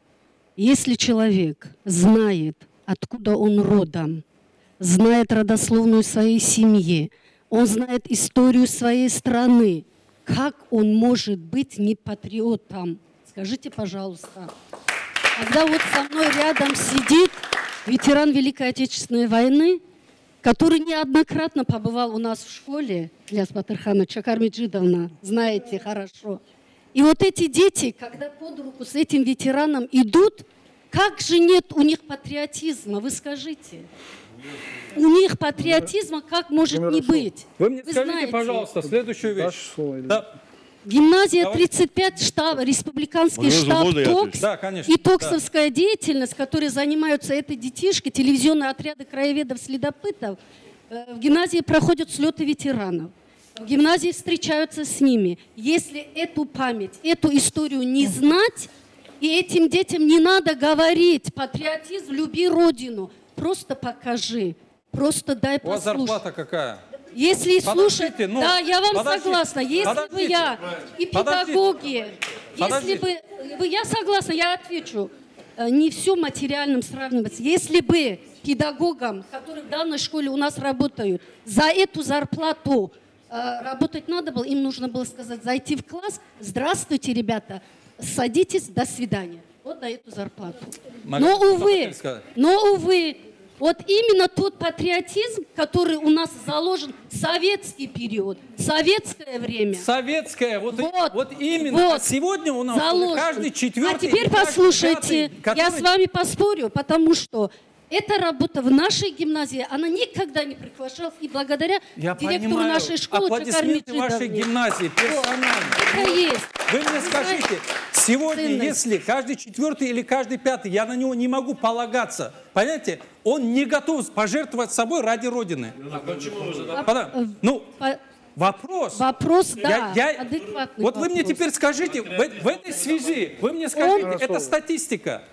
Если человек знает, откуда он родом, знает родословную своей семьи, он знает историю своей страны, как он может быть не патриотом? Скажите, пожалуйста. Когда вот со мной рядом сидит ветеран Великой Отечественной войны, который неоднократно побывал у нас в школе, Ильяс Батырханович, Акармиджидовна, знаете хорошо. И вот эти дети, когда под руку с этим ветераном идут, как же нет у них патриотизма, вы скажите? У них патриотизма как может не быть? Вы мне скажите, пожалуйста, следующую вещь. Гимназия тридцать пять, штаб, республиканский штаб ТОКС да, конечно, и токсовская да. деятельность, которые занимаются этой детишкой, телевизионные отряды краеведов-следопытов. В гимназии проходят слеты ветеранов, в гимназии встречаются с ними. Если эту память, эту историю не знать, и этим детям не надо говорить «патриотизм, люби родину», просто покажи, просто дай послушать. У вас зарплата какая? Если подождите, слушать, ну, да, я вам подождите, согласна, если подождите, бы я и педагоги, подождите, если подождите. бы, я согласна, я отвечу, не все материальным сравнивать, если бы педагогам, которые в данной школе у нас работают, за эту зарплату работать надо было, им нужно было сказать, зайти в класс, здравствуйте, ребята, садитесь, до свидания, вот на эту зарплату. Но, увы, но, увы, вот именно тот патриотизм, который у нас заложен в советский период, в советское время. Советское, вот, вот, и, вот именно. Вот, а сегодня у нас заложен. каждый четвертый. А теперь послушайте, пятый, который... я с вами поспорю, потому что эта работа в нашей гимназии, она никогда не прекращалась. И благодаря я директору понимаю. нашей школы Аплодисменты вашей гимназии, персонально. Вот. Это есть. Вы мне скажите, сегодня, если каждый четвертый или каждый пятый, я на него не могу полагаться, понимаете, он не готов пожертвовать собой ради Родины. А почему уже? Да? Ну, по... вопрос. Вопрос, да, я, я... адекватный Вот вопрос. Вы мне теперь скажите, в, в этой связи, вы мне скажите, он... это статистика.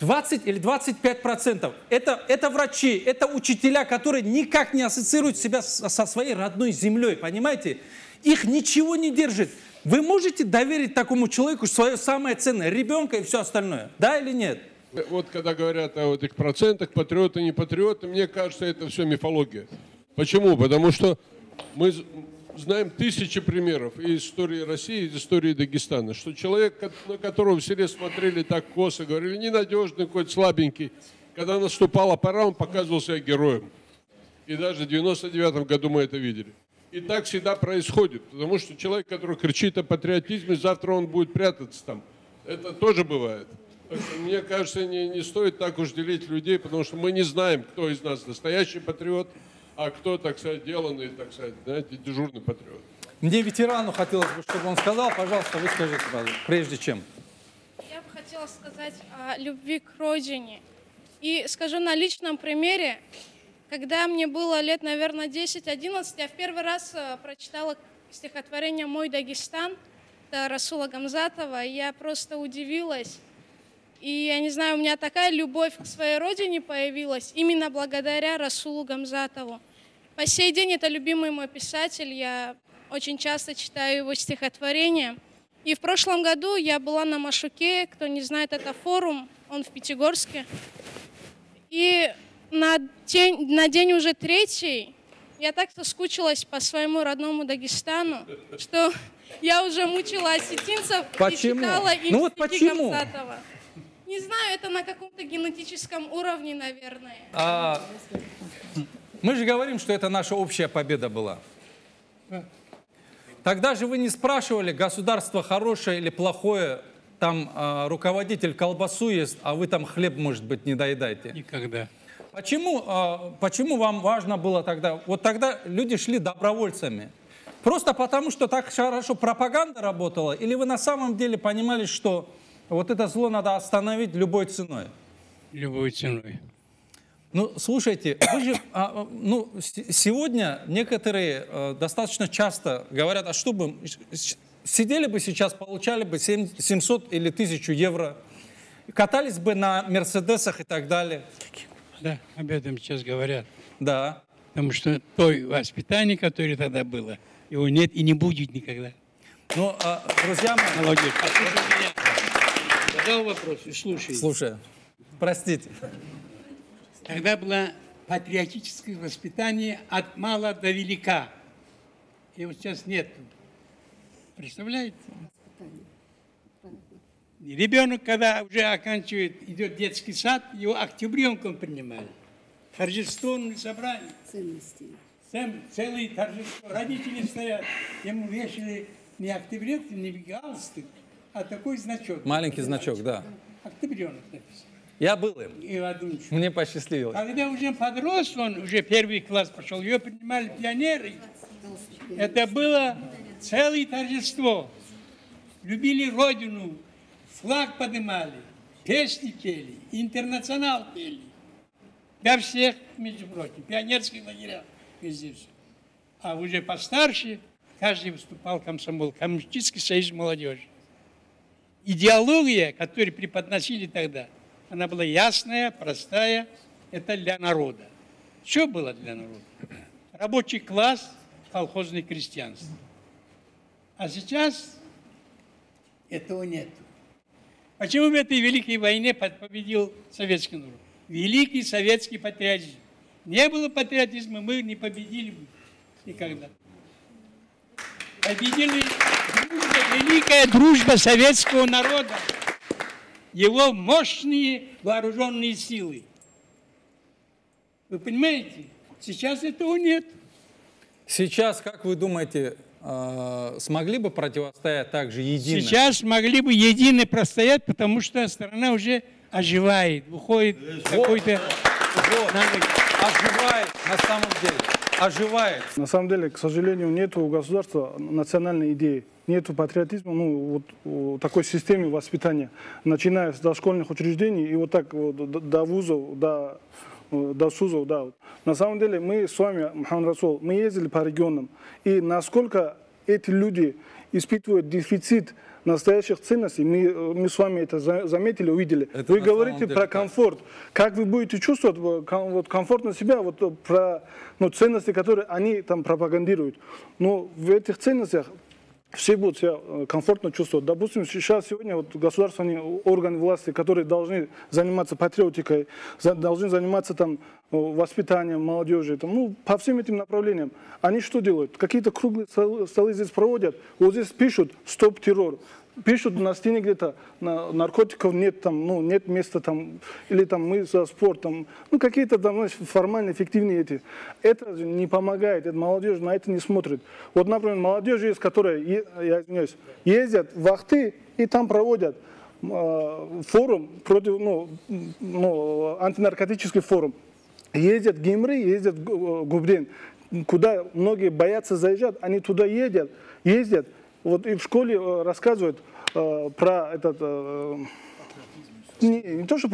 двадцать или двадцать пять процентов. Это, это врачи, это учителя, которые никак не ассоциируют себя со, со своей родной землей, понимаете? Их ничего не держит. Вы можете доверить такому человеку свое самое ценное, ребенка и все остальное? Да или нет? Вот когда говорят о вот этих процентах, патриоты, не патриоты, мне кажется, это все мифология. Почему? Потому что мы знаем тысячи примеров из истории России, из истории Дагестана, что человек, на которого все смотрели так косо, говорили, ненадежный какой-то, слабенький. Когда наступала пора, он показывал себя героем. И даже в девяносто девятом году мы это видели. И так всегда происходит, потому что человек, который кричит о патриотизме, завтра он будет прятаться там. Это тоже бывает. Мне кажется, не, не стоит так уж делить людей, потому что мы не знаем, кто из нас настоящий патриот, а кто, так сказать, деланный, так сказать, знаете, дежурный патриот. Мне ветерану хотелось бы, чтобы он сказал, пожалуйста, вы скажите, прежде чем. Я бы хотела сказать о любви к родине. И скажу на личном примере, когда мне было лет, наверное, десять-одиннадцать, я в первый раз прочитала стихотворение «Мой Дагестан» Расула Гамзатова, я просто удивилась. И я не знаю, у меня такая любовь к своей родине появилась именно благодаря Расулу Гамзатову. По сей день это любимый мой писатель, я очень часто читаю его стихотворения. И в прошлом году я была на Машуке, кто не знает, это форум, он в Пятигорске. И на день, на день уже третий я так соскучилась по своему родному Дагестану, что я уже мучила осетинцев и читала им ну, стихи вот Гамзатова. Не знаю, это на каком-то генетическом уровне, наверное. А, мы же говорим, что это наша общая победа была. Тогда же вы не спрашивали, государство хорошее или плохое, там а, руководитель колбасу ест, а вы там хлеб, может быть, не доедаете. Никогда. Почему, а, почему вам важно было тогда? Вот тогда люди шли добровольцами. Просто потому, что так хорошо пропаганда работала? Или вы на самом деле понимали, что вот это зло надо остановить любой ценой? Любой ценой. Ну, слушайте, вы же, а, ну, сегодня некоторые а, достаточно часто говорят, а что бы, сидели бы сейчас, получали бы семьсот или тысячу евро, катались бы на мерседесах и так далее. Да, об этом сейчас говорят. Да. Потому что то воспитание, которое тогда было, его нет и не будет никогда. Ну, а, друзья мои... Молодец. Задал вопрос и слушай. Слушай, простите. Тогда было патриотическое воспитание от мала до велика. И вот сейчас нет. Представляете? Ребенок, когда уже оканчивает, идет детский сад, его октябренком принимали. Торжественное собрание. Ценности. Целые торжества. Родители стоят. Ему вешали не октябренок, не галстук, а такой значок. Маленький значок, да. Октябренок написано. Я был им. Мне посчастливилось. Когда уже подрос, он уже первый класс пошел, ее принимали пионеры. Это было целое торжество. Любили родину, флаг поднимали, песни пели, интернационал пели. Для всех, между прочим, пионерские лагеря везде. А уже постарше каждый выступал комсомол, коммунистический союз молодежи. Идеология, которую преподносили тогда, она была ясная, простая. Это для народа. Что было для народа? Рабочий класс, колхозное крестьянство. А сейчас этого нет. Почему в этой великой войне победил советский народ? Великий советский патриотизм. Не было патриотизма, мы не победили никогда. Победили дружба, великая дружба советского народа. Его мощные вооруженные силы. Вы понимаете? Сейчас этого нет. Сейчас, как вы думаете, смогли бы противостоять также едино? Сейчас смогли бы едино простоять, потому что страна уже оживает, выходит вот, какой-то... Вот. Оживает на самом деле. Оживает. На самом деле, к сожалению, нет у государства национальной идеи. Нету патриотизма, ну, вот такой системе воспитания, начиная с дошкольных учреждений и вот так вот, до, до вузов, до, до СУЗов, да. На самом деле мы с вами, Мухаммад Расул, мы ездили по регионам, и насколько эти люди испытывают дефицит настоящих ценностей, мы, мы с вами это заметили, увидели. Это вы говорите про комфорт. Как вы будете чувствовать вот, комфортно себя, вот, про ну, ценности, которые они там пропагандируют. Но в этих ценностях все будут себя комфортно чувствовать. Допустим, сейчас, сегодня вот государственные органы власти, которые должны заниматься патриотикой, должны заниматься там, воспитанием молодежи, там, ну, по всем этим направлениям, они что делают? Какие-то круглые столы здесь проводят, вот здесь пишут «Стоп террор». Пишут на стене где-то, наркотиков нет, там, ну, нет места, там, или там, мы за спорт, там, ну какие-то там, формально эффективные эти. Это не помогает, это молодежь на это не смотрит. Вот, например, молодежь есть, которая, я извиняюсь, ездят в Ахты и там проводят э, форум, против, ну, ну, антинаркотический форум. Ездят в Гимры, ездят в Губдин, куда многие боятся заезжать, они туда едят, ездят. Вот и в школе рассказывают э, про этот... Э, не, не то, что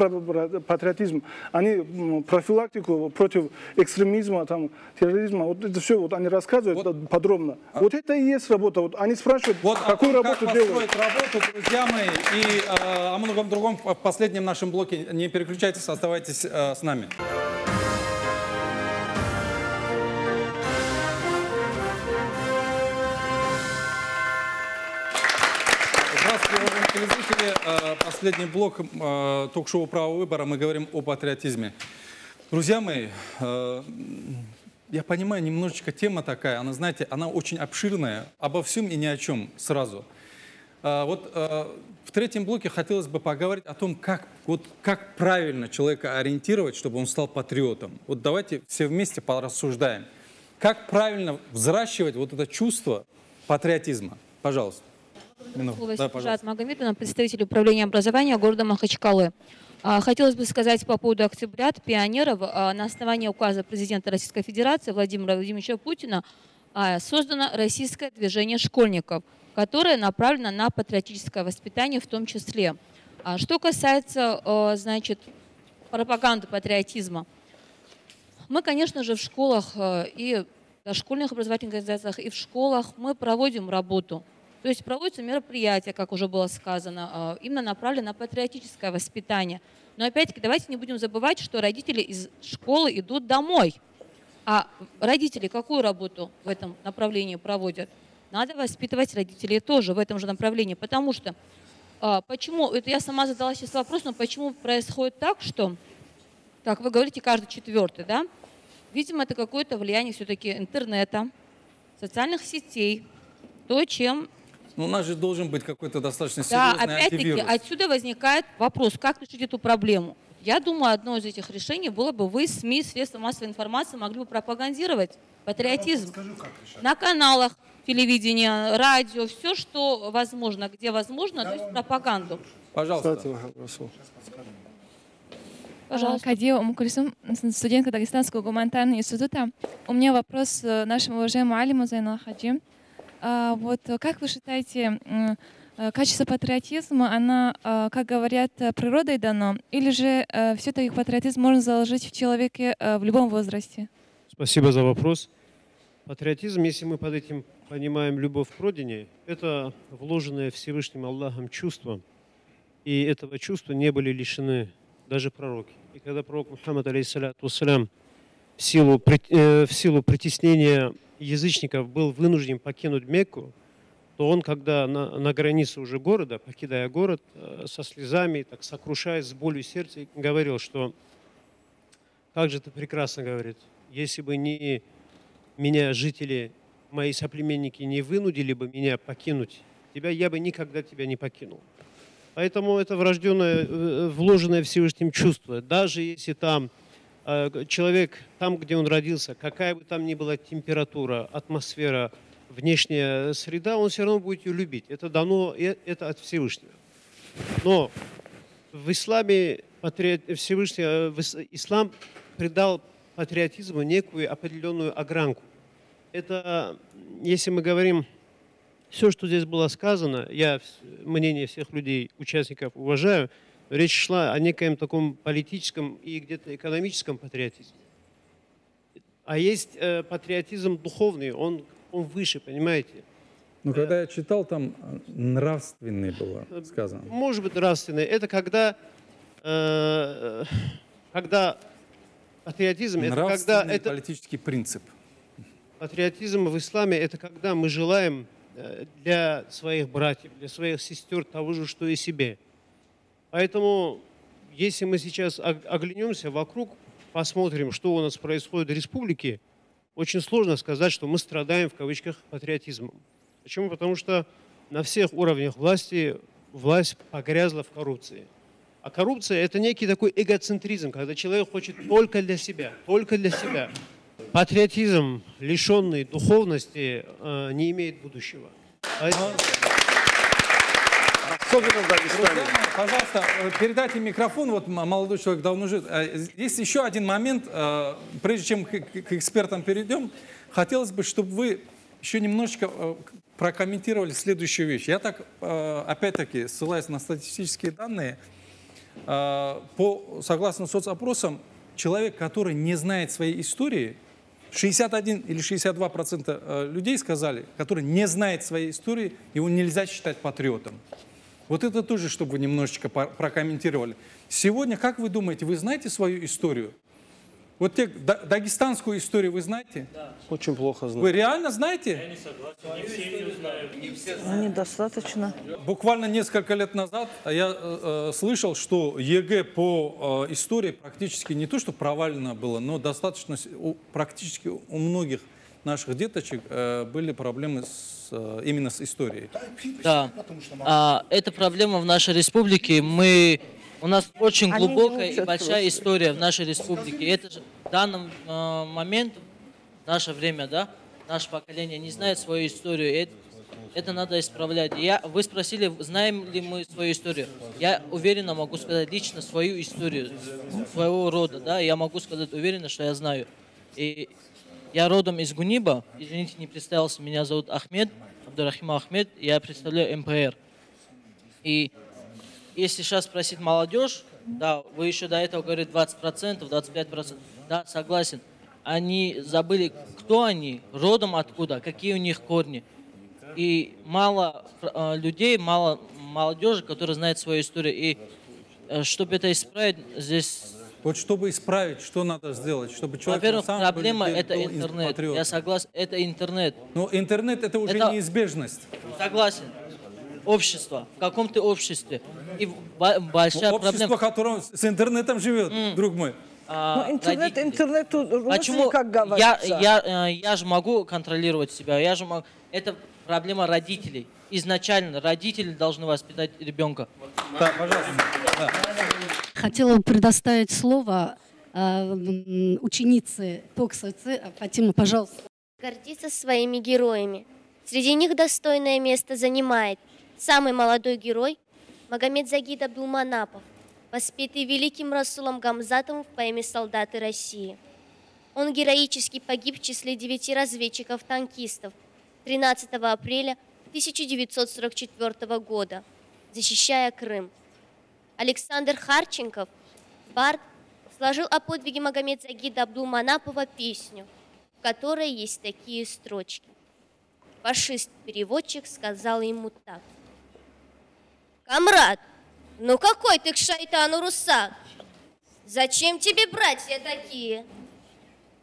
патриотизм, они профилактику против экстремизма, там, терроризма, вот это все вот они рассказывают вот подробно. А... Вот это и есть работа. Вот они спрашивают, вот какую том, работу как делают. Работу, друзья мои, и э, о многом другом в последнем нашем блоке. Не переключайтесь, оставайтесь э, с нами. Последний блок ток-шоу «Право выбора». Мы говорим о патриотизме. Друзья мои, я понимаю, немножечко тема такая, она, знаете, она очень обширная, обо всем и ни о чем сразу. Вот в третьем блоке хотелось бы поговорить о том, как, вот, как правильно человека ориентировать, чтобы он стал патриотом. Вот давайте все вместе порассуждаем. Как правильно взращивать вот это чувство патриотизма? Пожалуйста. Слово Салихат Магомедовна, представитель управления образования города Махачкалы. Хотелось бы сказать по поводу октябрят, пионеров. На основании указа президента Российской Федерации Владимира Владимировича Путина создано российское движение школьников, которое направлено на патриотическое воспитание в том числе. Что касается, значит, пропаганды патриотизма, мы, конечно же, в школах и в школьных образовательных организациях, и в школах мы проводим работу. То есть проводятся мероприятия, как уже было сказано, именно направлены на патриотическое воспитание. Но опять-таки давайте не будем забывать, что родители из школы идут домой. А родители какую работу в этом направлении проводят? Надо воспитывать родителей тоже в этом же направлении. Потому что, почему, это я сама задала сейчас вопрос, но почему происходит так, что, как вы говорите, каждый четвертый, да? Видимо, это какое-то влияние все-таки интернета, социальных сетей, то, чем... Но у нас же должен быть какой-то достаточно серьезный антивирус. Да, опять-таки, отсюда возникает вопрос, как решить эту проблему. Я думаю, одно из этих решений было бы вы, СМИ, средства массовой информации, могли бы пропагандировать патриотизм. Скажу, как решать. На каналах телевидения, радио, все, что возможно, где возможно, да, то есть пропаганду. Пожалуйста. Пожалуйста. Пожалуйста. Кадио Мукульсум, студентка Дагестанского гуманитарного института. У меня вопрос нашему уважаемому алиму Зайнал Хаджи. Вот, как вы считаете, качество патриотизма, она, как говорят, природой дано? Или же все-таки патриотизм можно заложить в человеке в любом возрасте? Спасибо за вопрос. Патриотизм, если мы под этим понимаем любовь к родине, это вложенное Всевышним Аллахом чувство. И этого чувства не были лишены даже пророки. И когда пророк Мухаммад, алейхиссалату вассалям, в силу, в силу притеснения язычников был вынужден покинуть Мекку, то он, когда на, на границе уже города, покидая город, со слезами, так сокрушаясь, с болью сердца, говорил, что «Как же ты прекрасно, — говорит, — если бы не меня жители, мои соплеменники, не вынудили бы меня покинуть тебя, я бы никогда тебя не покинул». Поэтому это врожденное, вложенное Всевышним чувство. Даже если там человек, там, где он родился, какая бы там ни была температура, атмосфера, внешняя среда, он все равно будет ее любить. Это дано, это от Всевышнего. Но в исламе патри... Всевышний, ислам придал патриотизму некую определенную огранку. Это, если мы говорим, все, что здесь было сказано, я мнение всех людей, участников, уважаю, речь шла о некоем таком политическом и где-то экономическом патриотизме. А есть э, патриотизм духовный, он, он выше, понимаете? Ну, когда э, я читал, там нравственный было сказано. Может быть, нравственный. Это когда, э, когда патриотизм... Нравственный, это когда это, политический принцип. Патриотизм в исламе – это когда мы желаем для своих братьев, для своих сестер того же, что и себе. Поэтому, если мы сейчас оглянемся вокруг, посмотрим, что у нас происходит в республике, очень сложно сказать, что мы страдаем в кавычках патриотизмом. Почему? Потому что на всех уровнях власти власть погрязла в коррупции. А коррупция – это некий такой эгоцентризм, когда человек хочет только для себя, только для себя. Патриотизм, лишенный духовности, не имеет будущего. Особенно в Дагестане. Пожалуйста, передайте микрофон, вот молодой человек давно жит. Есть еще один момент, прежде чем к экспертам перейдем, хотелось бы, чтобы вы еще немножечко прокомментировали следующую вещь. Я так, опять-таки, ссылаясь на статистические данные, по, согласно соцопросам, человек, который не знает своей истории, шестьдесят один или шестьдесят два процента людей сказали, который не знает своей истории, его нельзя считать патриотом. Вот это тоже, чтобы вы немножечко прокомментировали. Сегодня, как вы думаете, вы знаете свою историю? Вот те, дагестанскую историю вы знаете? Да. Очень плохо знаю. Вы реально знаете? Я не согласен. Не все ее знают. Не все знают. Недостаточно. Буквально несколько лет назад я э, слышал, что ЕГЭ по э, истории практически не то, что провалено было, но достаточно у, практически у многих наших деточек э, были проблемы с, э, именно с историей. Да. А, эта проблема в нашей республике. Мы... У нас очень глубокая и большая история в нашей республике. И это же в данный э, момент, в наше время, да, наше поколение не знает свою историю. Это, это надо исправлять. Я, вы спросили, знаем ли мы свою историю. Я уверенно могу сказать лично свою историю, своего рода. Да, я могу сказать уверенно, что я знаю. И я родом из Гуниба. Извините, не представился. Меня зовут Ахмед, Абдурахим Ахмед. Я представляю МПР. И... Если сейчас спросить молодежь, да, вы еще до этого говорили двадцать процентов, двадцать пять процентов, да, согласен. Они забыли, кто они, родом откуда, какие у них корни. И мало э, людей, мало молодежи, которые знают свою историю. И э, чтобы это исправить, здесь... Вот чтобы исправить, что надо сделать? Чтобы человек... Во-первых, проблема — это интернет. Патриот. Я согласен, это интернет. Но интернет — это уже это... неизбежность. Согласен. Общество, в каком-то обществе. И большая общество, проблема... которое с интернетом живет, mm. друг мой. А, ну, интернет, интернет почему? Как говорится. Я, я, я же могу контролировать себя. Я же могу... Это проблема родителей. Изначально родители должны воспитать ребенка. Да, пожалуйста. Да. Хотела предоставить слово ученице ТОКСа. Фатима, пожалуйста. Гордиться своими героями. Среди них достойное место занимает самый молодой герой Магомед Загида Абдулманапов, воспитанный великим Расулом Гамзатовым в поэме «Солдаты России». Он героически погиб в числе девяти разведчиков-танкистов тринадцатого апреля тысяча девятьсот сорок четвёртого года, защищая Крым. Александр Харченков, бард, сложил о подвиге Магомед Загида Абдулманапова песню, в которой есть такие строчки. Фашист-переводчик сказал ему так. Камрад, ну какой ты к шайтану русак? Зачем тебе братья такие?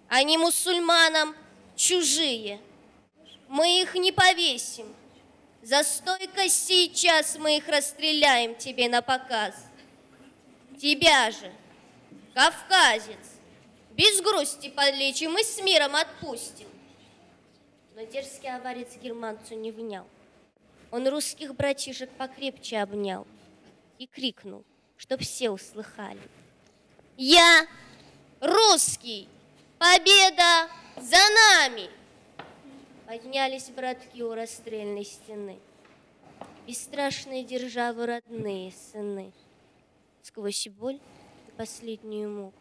Они мусульманам чужие. Мы их не повесим. За стойкость сейчас мы их расстреляем тебе на показ. Тебя же, кавказец, без грусти подлечим и с миром отпустим. Но дерзкий аварец германцу не внял. Он русских братишек покрепче обнял и крикнул, чтоб все услыхали. Я русский! Победа за нами! Поднялись братки у расстрельной стены. Бесстрашные державы родные сыны. Сквозь боль и последнюю муку,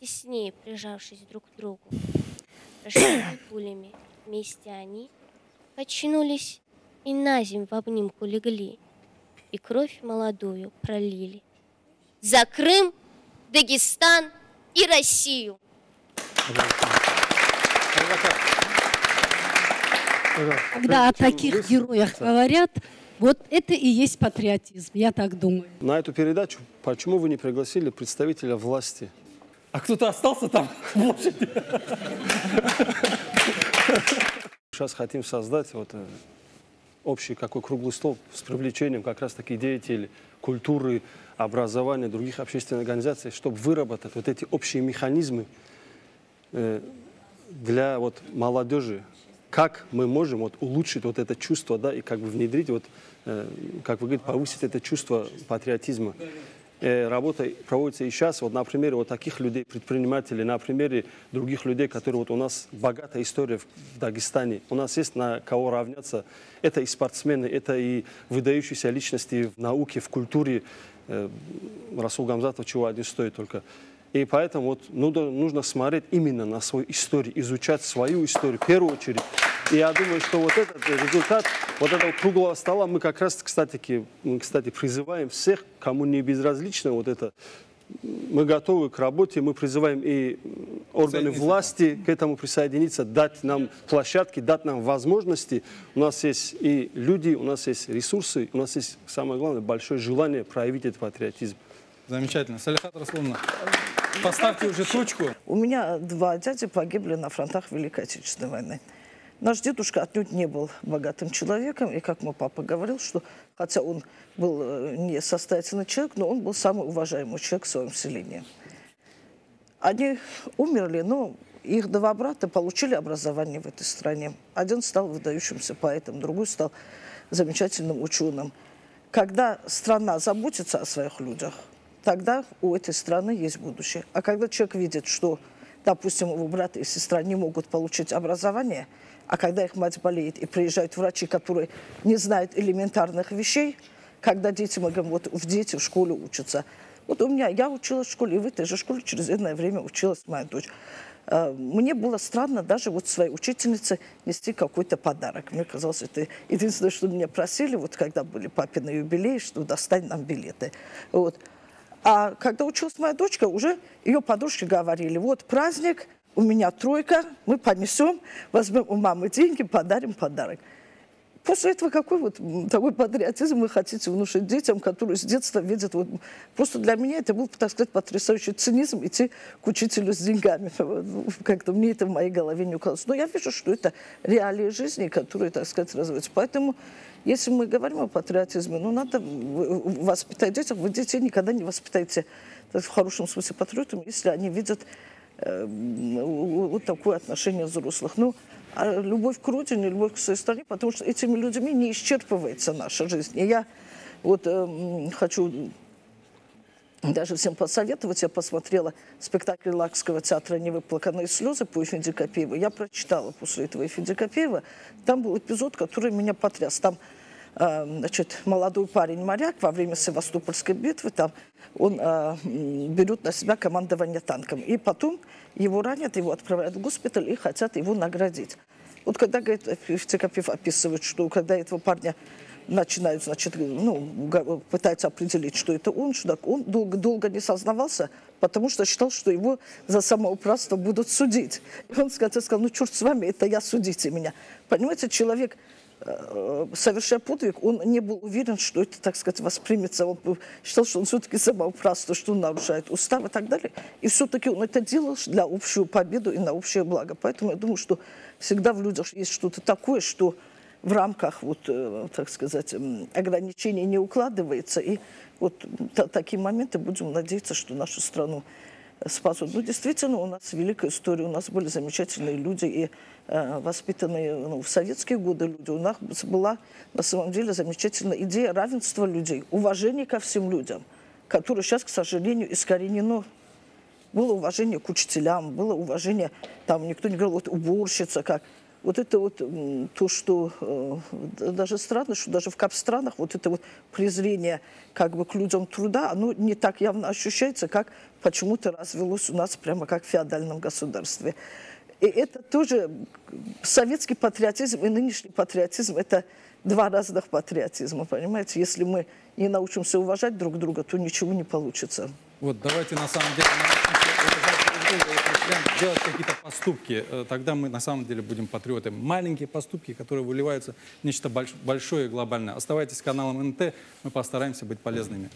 теснее прижавшись друг к другу, прошли пулями вместе они, очнулись и на зим в обнимку легли, и кровь молодую пролили. За Крым, Дагестан и Россию! Когда о таких героях говорят, вот это и есть патриотизм, я так думаю. На эту передачу почему вы не пригласили представителя власти? А кто-то остался там в площади? Сейчас хотим создать вот... общий какой круглый стол с привлечением как раз таки деятелей культуры, образования, других общественных организаций, чтобы выработать вот эти общие механизмы для вот молодежи. Как мы можем вот улучшить вот это чувство, да, и как бы внедрить, вот, как вы говорите, повысить это чувство патриотизма. Работа проводится и сейчас, вот на примере вот таких людей, предпринимателей, на примере других людей, которые вот у нас богатая история в Дагестане. У нас есть на кого равняться. Это и спортсмены, это и выдающиеся личности в науке, в культуре. Расул Гамзатов чего один стоит только. И поэтому вот нужно смотреть именно на свою историю, изучать свою историю в первую очередь. И я думаю, что вот этот результат, вот этого круглого стола, мы как раз, кстати, кстати призываем всех, кому не безразлично вот это. Мы готовы к работе, мы призываем и органы власти к этому присоединиться, дать нам площадки, дать нам возможности. У нас есть и люди, у нас есть ресурсы, у нас есть, самое главное, большое желание проявить этот патриотизм. Замечательно. Салихат Расуловна, поставьте уже точку. У меня два дяди погибли на фронтах Великой Отечественной войны. Наш дедушка отнюдь не был богатым человеком, и как мой папа говорил, что хотя он был не состоятельный человек, но он был самый уважаемый человек в своем селении. Они умерли, но их два брата получили образование в этой стране. Один стал выдающимся поэтом, другой стал замечательным ученым. Когда страна заботится о своих людях, тогда у этой страны есть будущее. А когда человек видит, что, допустим, его брат и сестра не могут получить образование, а когда их мать болеет и приезжают врачи, которые не знают элементарных вещей, когда дети, мы говорим, вот в дети в школе учатся. Вот у меня, я училась в школе, и в этой же школе через одно время училась моя дочь. Мне было странно даже вот своей учительнице нести какой-то подарок. Мне казалось, это единственное, что меня просили, вот когда были папины юбилеи, что достань нам билеты. Вот. А когда училась моя дочка, уже ее подружки говорили, вот праздник, у меня тройка, мы понесем, возьмем у мамы деньги, подарим подарок. После этого какой вот такой патриотизм вы хотите внушить детям, которые с детства видят? Вот, просто для меня это был, так сказать, потрясающий цинизм идти к учителю с деньгами. Как-то мне это в моей голове не укладывалось. Но я вижу, что это реалии жизни, которые, так сказать, развиваются. Поэтому, если мы говорим о патриотизме, ну, надо воспитать детей. Вы детей никогда не воспитаете, так, в хорошем смысле, патриотами, если они видят вот такое отношение взрослых. Ну, а любовь к родине, любовь к своей стране, потому что этими людьми не исчерпывается наша жизнь. И я вот э, хочу даже всем посоветовать. Я посмотрела спектакль Лакского театра «Невыплаканные слезы» по Эфенди Копееву. Я прочитала после этого Эфенди Копеева. Там был эпизод, который меня потряс. Там значит, молодой парень-моряк во время Севастопольской битвы, там он э, берет на себя командование танком. И потом его ранят, его отправляют в госпиталь и хотят его наградить. Вот когда, говорит, Эфтекопев описывает, что когда этого парня начинают, значит, ну, пытаются определить, что это он, чудак, он долго, долго не сознавался, потому что считал, что его за самоуправство будут судить. И он сказал, ну черт с вами, это я, судите меня. Понимаете, человек, совершая подвиг, он не был уверен, что это, так сказать, воспримется. Он считал, что он все-таки самоуправство, что он нарушает устав и так далее. И все-таки он это делал для общую победу и на общее благо. Поэтому я думаю, что всегда в людях есть что-то такое, что в рамках, вот, так сказать, ограничений не укладывается. И вот такие моменты, будем надеяться, что нашу страну спасут. Ну, действительно, у нас великая история, у нас были замечательные люди и э, воспитанные, ну, в советские годы люди. У нас была, на самом деле, замечательная идея равенства людей, уважения ко всем людям, которое сейчас, к сожалению, искоренено. Было уважение к учителям, было уважение, там никто не говорил, вот уборщица, как. Вот это вот то, что э, даже странно, что даже в капстранах вот это вот презрение как бы к людям труда, оно не так явно ощущается, как почему-то развелось у нас прямо как в феодальном государстве. И это тоже советский патриотизм и нынешний патриотизм – это два разных патриотизма, понимаете? Если мы не научимся уважать друг друга, то ничего не получится. Вот давайте на самом деле делать какие-то поступки, тогда мы на самом деле будем патриотами. Маленькие поступки, которые выливаются в нечто большое и глобальное. Оставайтесь с каналом эн тэ, мы постараемся быть полезными.